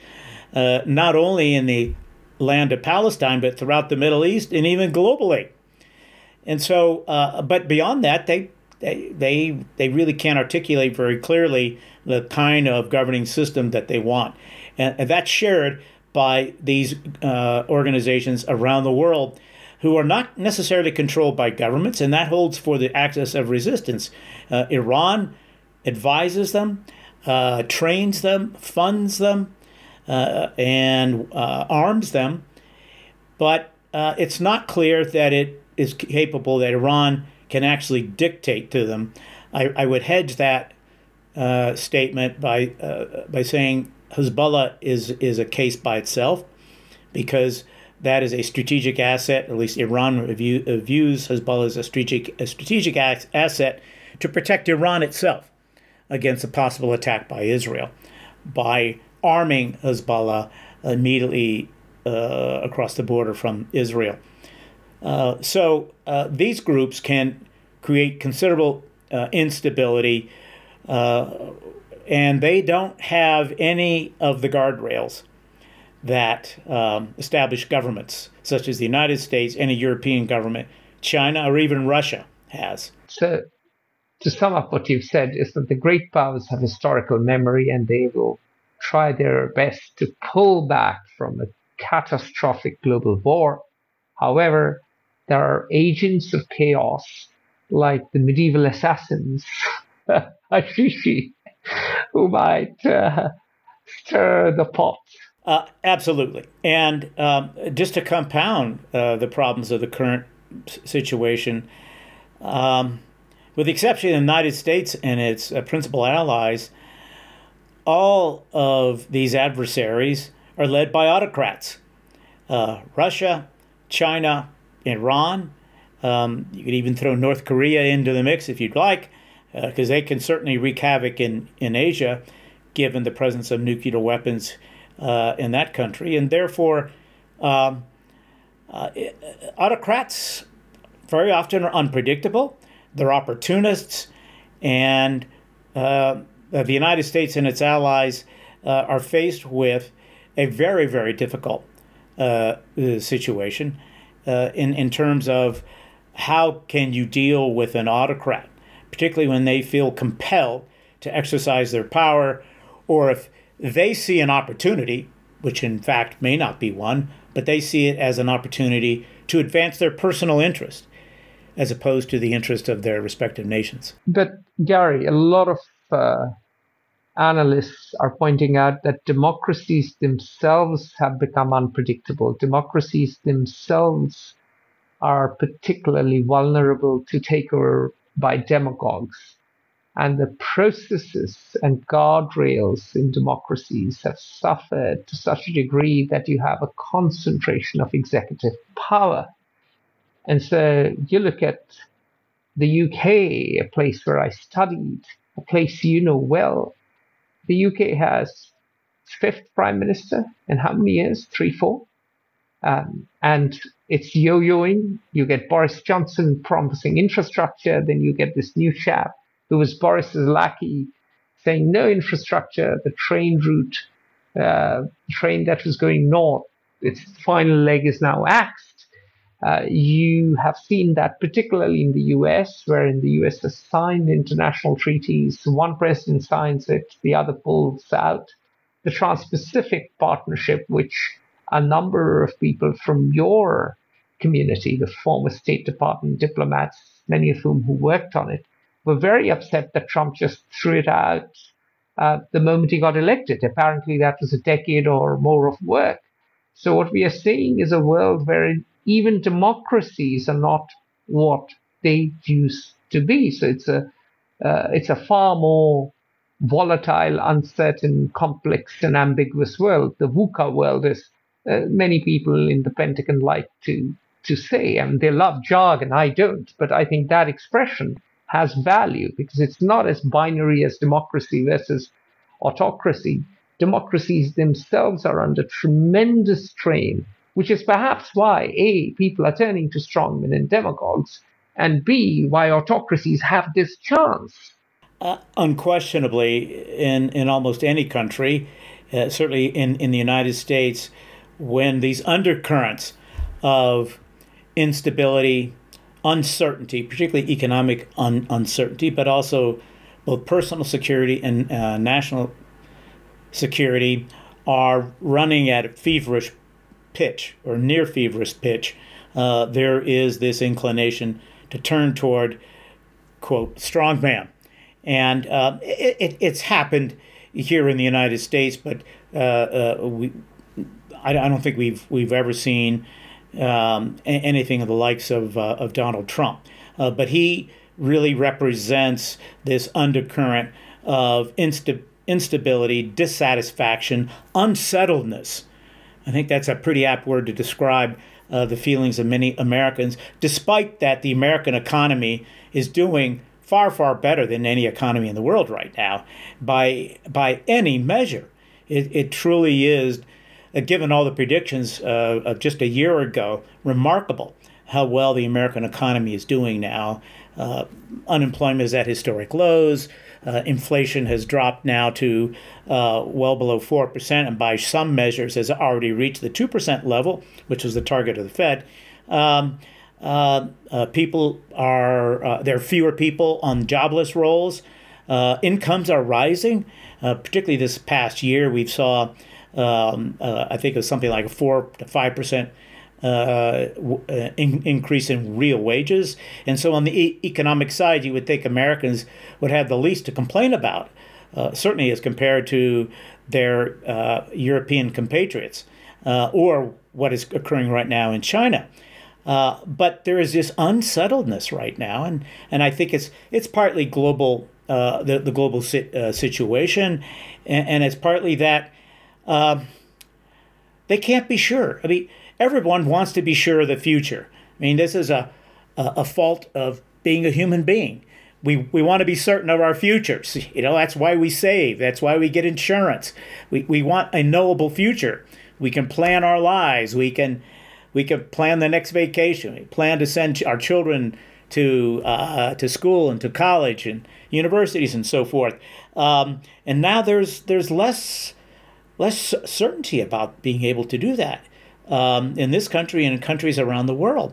uh, not only in the land of Palestine, but throughout the Middle East and even globally. And so, uh, but beyond that, they They, they they really can't articulate very clearly the kind of governing system that they want. And, and that's shared by these uh, organizations around the world who are not necessarily controlled by governments, and that holds for the axis of resistance. Uh, Iran advises them, uh, trains them, funds them, uh, and uh, arms them. But uh, it's not clear that it is capable that Iran can actually dictate to them. I, I would hedge that uh, statement by uh, by saying Hezbollah is is a case by itself, because that is a strategic asset. At least Iran view, views Hezbollah as a strategic a strategic asset to protect Iran itself against a possible attack by Israel by arming Hezbollah immediately uh, across the border from Israel. Uh, so uh, these groups can create considerable uh, instability, uh, and they don't have any of the guardrails that um, established governments, such as the United States, any European government, China, or even Russia has. So to sum up what you've said is that the great powers have historical memory, and they will try their best to pull back from a catastrophic global war. However, there are agents of chaos, like the medieval assassins, Ashishi, who might uh, stir the pot. Uh, absolutely. And um, just to compound uh, the problems of the current situation, um, with the exception of the United States and its uh, principal allies, all of these adversaries are led by autocrats. Uh, Russia, China, Iran, um, you could even throw North Korea into the mix if you'd like, because uh, they can certainly wreak havoc in, in Asia, given the presence of nuclear weapons uh, in that country. And therefore, um, uh, autocrats very often are unpredictable. They're opportunists. And uh, the United States and its allies uh, are faced with a very, very difficult Uh, situation uh, in, in terms of how can you deal with an autocrat, particularly when they feel compelled to exercise their power, or if they see an opportunity, which in fact may not be one, but they see it as an opportunity to advance their personal interest as opposed to the interest of their respective nations. But Gary, a lot of uh... analysts are pointing out that democracies themselves have become unpredictable. Democracies themselves are particularly vulnerable to takeover by demagogues. And the processes and guardrails in democracies have suffered to such a degree that you have a concentration of executive power. And so you look at the U K, a place where I studied, a place you know well. The U K has its fifth prime minister in how many years? Three, four. Um, and it's yo-yoing. You get Boris Johnson promising infrastructure. Then you get this new chap who was Boris's lackey saying no infrastructure, the train route, uh, the train that was going north, its final leg is now axed. Uh, you have seen that particularly in the U S, where in the U S has signed international treaties. One president signs it, the other pulls out. The Trans-Pacific Partnership, which a number of people from your community, the former State Department diplomats, many of whom who worked on it, were very upset that Trump just threw it out uh, the moment he got elected. Apparently, that was a decade or more of work. So what we are seeing is a world where even democracies are not what they used to be. So it's a uh, it's a far more volatile, uncertain, complex, and ambiguous world. The VUCA world is uh, many people in the Pentagon like to to say, and they love jargon. I don't, but I think that expression has value because it's not as binary as democracy versus autocracy. Democracies themselves are under tremendous strain, which is perhaps why, A, people are turning to strongmen and demagogues, and B, why autocracies have this chance. Uh, unquestionably, in, in almost any country, uh, certainly in, in the United States, when these undercurrents of instability, uncertainty, particularly economic un- uncertainty, but also both personal security and uh, national security are running at a feverish pitch or near feverish pitch, uh, there is this inclination to turn toward, quote, strongman. And uh, it, it, it's happened here in the United States, but uh, uh, we, I, I don't think we've we've ever seen Um, anything of the likes of uh, of Donald Trump, uh, but he really represents this undercurrent of insta- instability, dissatisfaction, unsettledness. I think that's a pretty apt word to describe uh, the feelings of many Americans, despite that the American economy is doing far, far better than any economy in the world right now by by any measure. It, it truly is, given all the predictions uh, of just a year ago, remarkable how well the American economy is doing now. Uh, unemployment is at historic lows. Uh, inflation has dropped now to uh, well below four percent, and by some measures has already reached the two percent level, which was the target of the Fed. Um, uh, uh, people are, uh, there are fewer people on jobless rolls. Uh, incomes are rising, uh, particularly this past year. We've saw Um, uh, I think it was something like a four to five percent uh, in, increase in real wages, and so on the e- economic side, you would think Americans would have the least to complain about, uh, certainly as compared to their uh, European compatriots uh, or what is occurring right now in China. Uh, but there is this unsettledness right now, and and I think it's it's partly global uh, the the global si- uh, situation, and, and it's partly that. Uh, they can't be sure. I mean, everyone wants to be sure of the future. I mean, this is a a, a fault of being a human being. We we want to be certain of our futures. You know, that's why we save. That's why we get insurance. We we want a knowable future. We can plan our lives. We can we can plan the next vacation. We plan to send our children to uh, to school and to college and universities and so forth. Um, and now there's there's less. less certainty about being able to do that um, in this country and in countries around the world.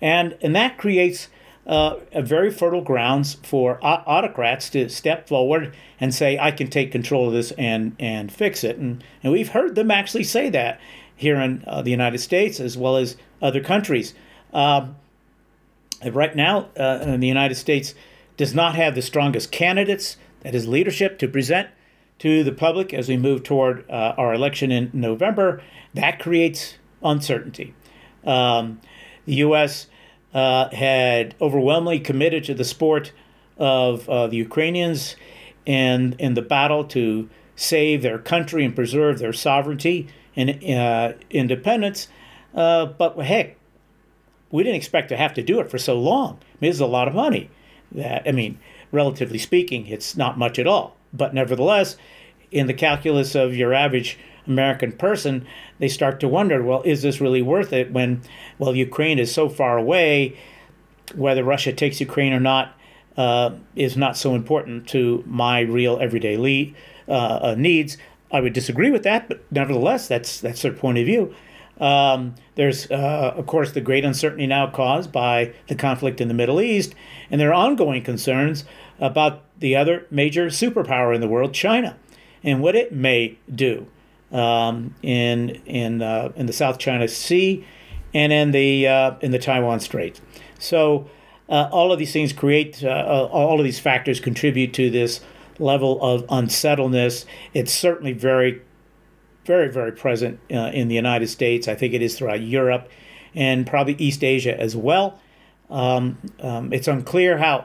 And and that creates uh, a very fertile grounds for autocrats to step forward and say, I can take control of this and, and fix it. And, and we've heard them actually say that here in uh, the United States as well as other countries. Um, right now, uh, the United States does not have the strongest candidates, that is leadership, to present to the public as we move toward uh, our election in November. That creates uncertainty. Um, the U S uh, had overwhelmingly committed to the support of uh, the Ukrainians and in the battle to save their country and preserve their sovereignty and uh, independence. Uh, but heck, we didn't expect to have to do it for so long. I mean, this is a lot of money. That, I mean, relatively speaking, it's not much at all. But nevertheless, in the calculus of your average American person, they start to wonder, well, is this really worth it when, well, Ukraine is so far away, whether Russia takes Ukraine or not uh, is not so important to my real everyday le- uh, needs. I would disagree with that, but nevertheless, that's that's their point of view. Um, there's, uh, of course, the great uncertainty now caused by the conflict in the Middle East, and there are ongoing concerns about the other major superpower in the world, China, and what it may do um, in in uh, in the South China Sea and in the uh, in the Taiwan Strait. So uh, all of these things create uh, uh, all of these factors contribute to this level of unsettledness. It's certainly very, very, very present uh, in the United States. I think it is throughout Europe and probably East Asia as well. Um, um, it's unclear how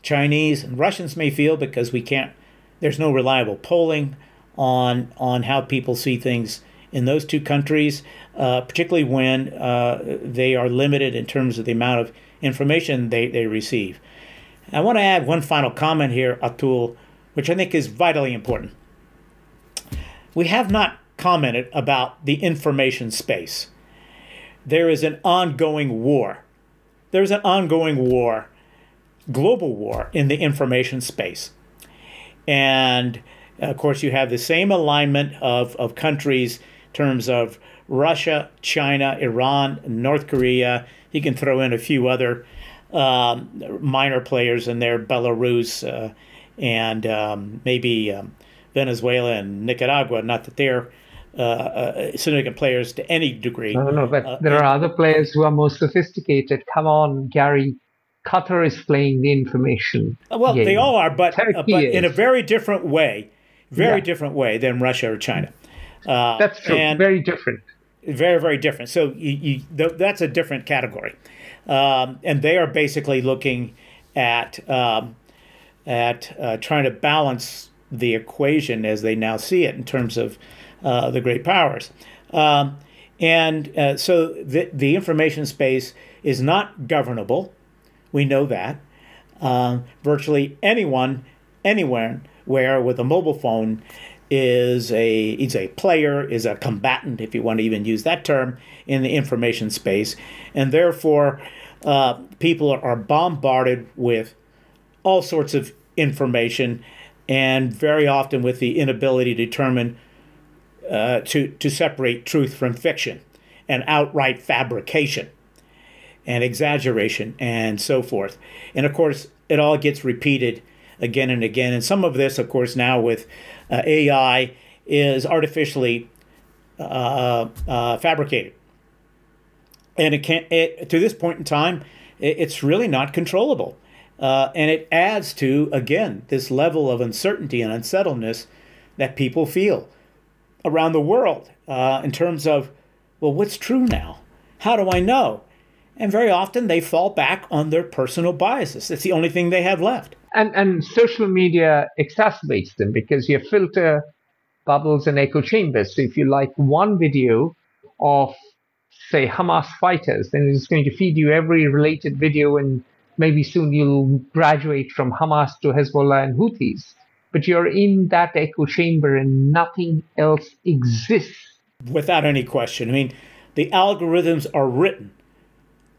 Chinese and Russians may feel because we can't, there's no reliable polling on on how people see things in those two countries, uh, particularly when uh, they are limited in terms of the amount of information they, they receive. I want to add one final comment here, Atul, which I think is vitally important. We have not commented about the information space. There is an ongoing war. There is an ongoing war, global war, in the information space. And, of course, you have the same alignment of, of countries in terms of Russia, China, Iran, North Korea. You can throw in a few other um, minor players in there, Belarus, uh, and um, maybe um, Venezuela and Nicaragua, not that they're uh, uh, significant players to any degree. No, no, but uh, there are other players who are more sophisticated. Come on, Gary. Qatar is playing the information. Well, game. They all are, but, uh, but in a very different way, very yeah. different way than Russia or China. Uh, that's true. And very different. Very, very different. So you, you, th- that's a different category. Um, and they are basically looking at... Um, at uh, trying to balance the equation as they now see it in terms of uh, the great powers. Um, and uh, so the, the information space is not governable. We know that. Uh, virtually anyone, anywhere, where with a mobile phone is a, is a player, is a combatant, if you want to even use that term, in the information space. And therefore, uh, people are bombarded with all sorts of information, and very often with the inability to determine, uh, to, to separate truth from fiction and outright fabrication and exaggeration and so forth. And of course, it all gets repeated again and again. And some of this, of course, now with uh, A I is artificially uh, uh, fabricated. And it can't, it, to this point in time, it, it's really not controllable. Uh, and it adds to, again, this level of uncertainty and unsettledness that people feel around the world uh, in terms of, well, what's true now? How do I know? And very often they fall back on their personal biases. It's the only thing they have left. And, and social media exacerbates them because you filter bubbles and echo chambers. So if you like one video of, say, Hamas fighters, then it's going to feed you every related video and maybe soon you'll graduate from Hamas to Hezbollah and Houthis, but you're in that echo chamber and nothing else exists. Without any question. I mean, the algorithms are written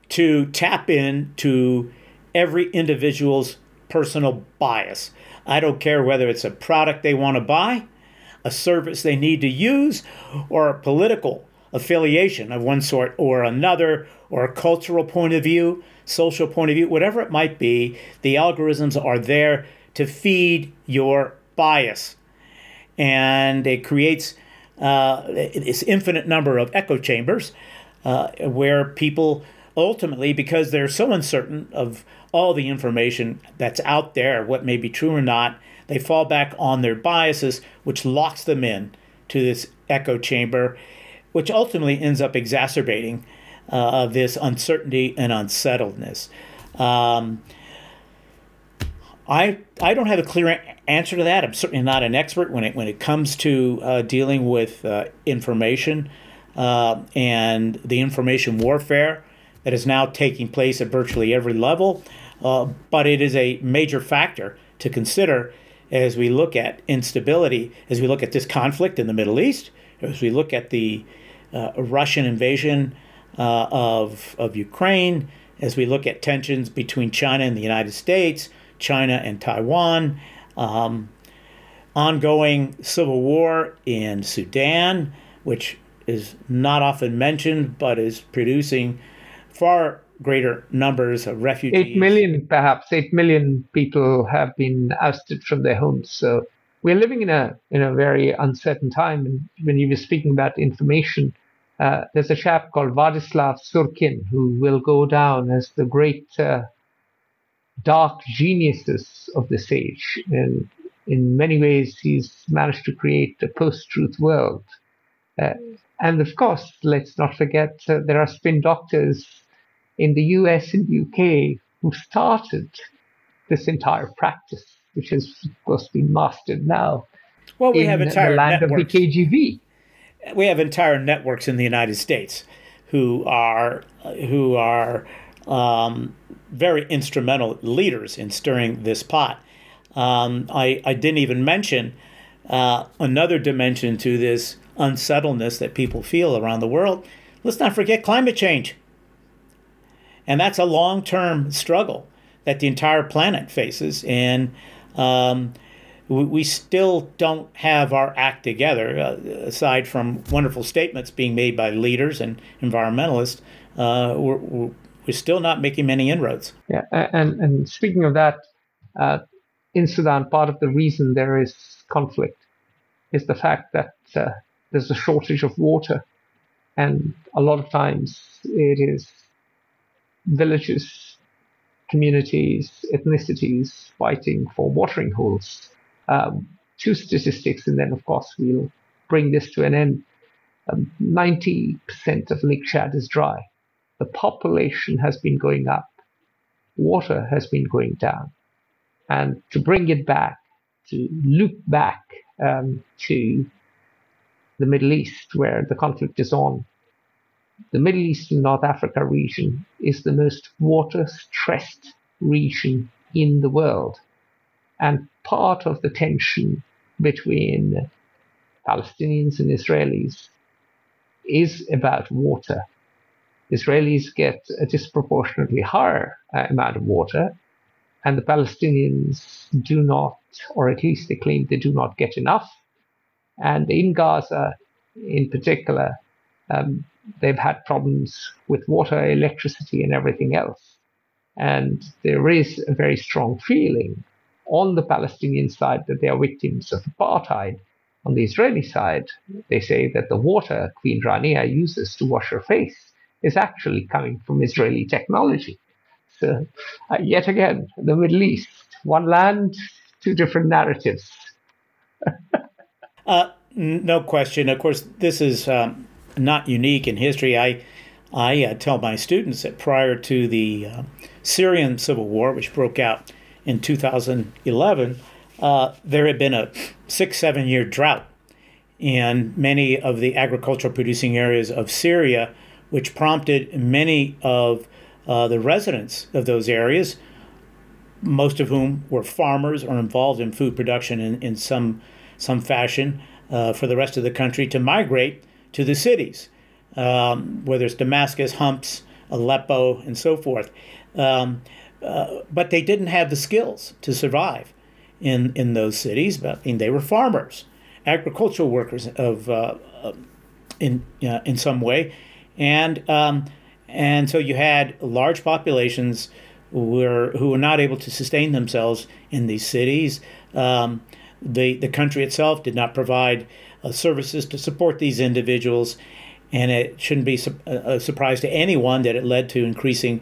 to tap into every individual's personal bias. I don't care whether it's a product they want to buy, a service they need to use, or a political affiliation of one sort or another, or a cultural point of view, social point of view, whatever it might be, the algorithms are there to feed your bias. And it creates uh, this infinite number of echo chambers uh, where people ultimately, because they're so uncertain of all the information that's out there, what may be true or not, they fall back on their biases, which locks them in to this echo chamber, which ultimately ends up exacerbating Uh, of this uncertainty and unsettledness. Um, I I don't have a clear a- answer to that. I'm certainly not an expert when it when it comes to uh, dealing with uh, information uh, and the information warfare that is now taking place at virtually every level, uh, but it is a major factor to consider as we look at instability, as we look at this conflict in the Middle East, as we look at the uh, Russian invasion uh, of, of Ukraine, as we look at tensions between China and the United States, China and Taiwan, um, ongoing civil war in Sudan, which is not often mentioned, but is producing far greater numbers of refugees. Eight million, perhaps eight million people have been ousted from their homes. So we're living in a in a very uncertain time. And when you were speaking about information, uh, there's a chap called Vladislav Surkin who will go down as the great uh, dark geniuses of this age. And in many ways, he's managed to create a post-truth world. Uh, and of course, let's not forget uh, there are spin doctors in the U S and U K who started this entire practice, which has, of course, been mastered now. Well, we in have entire the land networks. Of the K G B. We have entire networks in the United States who are who are um, very instrumental leaders in stirring this pot. Um, I, I didn't even mention uh, another dimension to this unsettledness that people feel around the world. Let's not forget climate change. And that's a long-term struggle that the entire planet faces. And um, we, we still don't have our act together, uh, aside from wonderful statements being made by leaders and environmentalists. Uh, we're, we're still not making many inroads. Yeah, and, and speaking of that, uh, in Sudan, part of the reason there is conflict is the fact that uh, there's a shortage of water. And a lot of times it is villages, communities, ethnicities fighting for watering holes. Um, two statistics, and then, of course, we'll bring this to an end. Um, ninety percent of Lake Chad is dry. The population has been going up. Water has been going down. And to bring it back, to loop back um, to the Middle East, where the conflict is on, the Middle East and North Africa region is the most water-stressed region in the world. And part of the tension between Palestinians and Israelis is about water. Israelis get a disproportionately higher amount of water, and the Palestinians do not, or at least they claim they do not get enough. And in Gaza, in particular, um, they've had problems with water, electricity, and everything else. And there is a very strong feeling on the Palestinian side that they are victims of apartheid. On the Israeli side, they say that the water Queen Rania uses to wash her face is actually coming from Israeli technology. So uh, yet again, the Middle East, one land, two different narratives. uh, n- no question. Of course, this is... Um... not unique in history. I I uh, tell my students that prior to the uh, Syrian civil war, which broke out in two thousand eleven, uh, there had been a six, seven year drought in many of the agricultural producing areas of Syria, which prompted many of uh, the residents of those areas, most of whom were farmers or involved in food production in, in some, some fashion uh, for the rest of the country, to migrate to the cities, um, whether it's Damascus, Homs, Aleppo, and so forth. Um, uh, but they didn't have the skills to survive in, in those cities. But I mean, they were farmers, agricultural workers of uh, in uh, in some way, and um, and so you had large populations who were who were not able to sustain themselves in these cities. Um, the the country itself did not provide services to support these individuals, and it shouldn't be a surprise to anyone that it led to increasing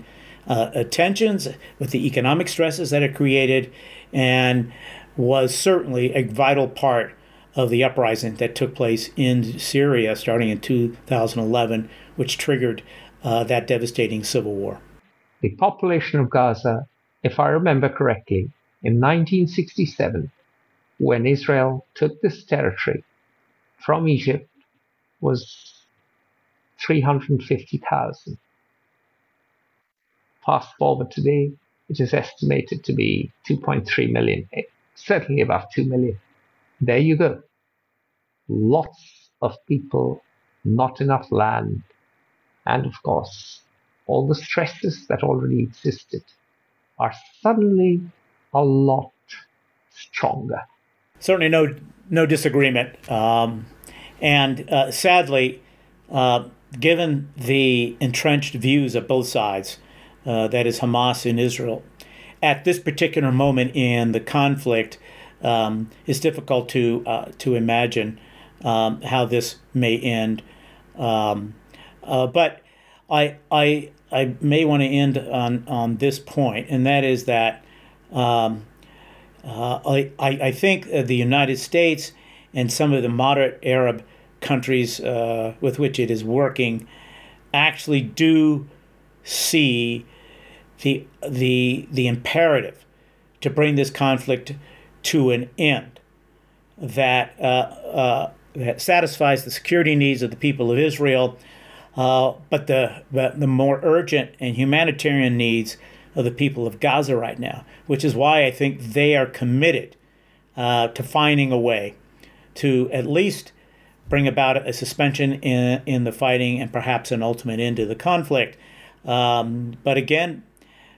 uh, tensions with the economic stresses that it created, and was certainly a vital part of the uprising that took place in Syria starting in two thousand eleven, which triggered uh, that devastating civil war. The population of Gaza, if I remember correctly, in nineteen sixty-seven, when Israel took this territory from Egypt, was three hundred fifty thousand. Fast forward today, it is estimated to be two point three million, certainly above two million. There you go. Lots of people, not enough land, and of course, all the stresses that already existed are suddenly a lot stronger. Certainly no no disagreement. Um, and uh, sadly, uh, given the entrenched views of both sides, uh, that is Hamas and Israel, at this particular moment in the conflict, um, it's difficult to, uh, to imagine um, how this may end. Um, uh, but I, I, I may want to end on, on this point, and that is that um, Uh, I, I think the United States and some of the moderate Arab countries uh, with which it is working actually do see the, the, the imperative to bring this conflict to an end that, uh, uh, that satisfies the security needs of the people of Israel, uh, but the, but the more urgent and humanitarian needs of the people of Gaza right now, which is why I think they are committed uh, to finding a way to at least bring about a suspension in, in the fighting and perhaps an ultimate end to the conflict. Um, but again,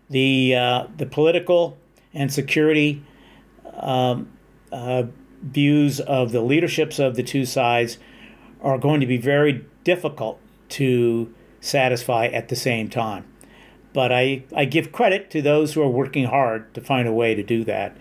the, uh, the political and security um, uh, views of the leaderships of the two sides are going to be very difficult to satisfy at the same time. But I, I give credit to those who are working hard to find a way to do that.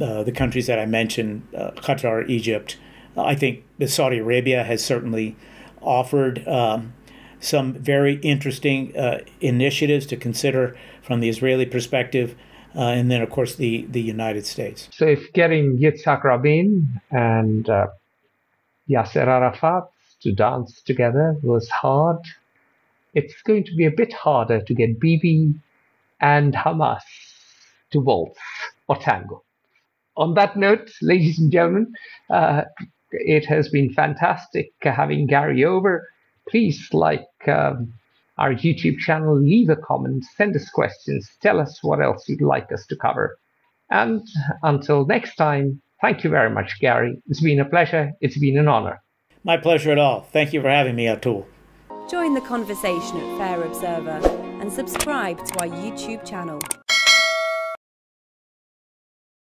Uh, the countries that I mentioned, uh, Qatar, Egypt, I think that Saudi Arabia has certainly offered um, some very interesting uh, initiatives to consider from the Israeli perspective. Uh, and then, of course, the, the United States. So if getting Yitzhak Rabin and uh, Yasser Arafat to dance together was hard, it's going to be a bit harder to get Bibi and Hamas to waltz or tango. On that note, ladies and gentlemen, uh, it has been fantastic having Gary over. Please like um, our YouTube channel, leave a comment, send us questions, tell us what else you'd like us to cover. And until next time, thank you very much, Gary. It's been a pleasure. It's been an honor. My pleasure at all. Thank you for having me, Atul. Join the conversation at Fair Observer and subscribe to our YouTube channel.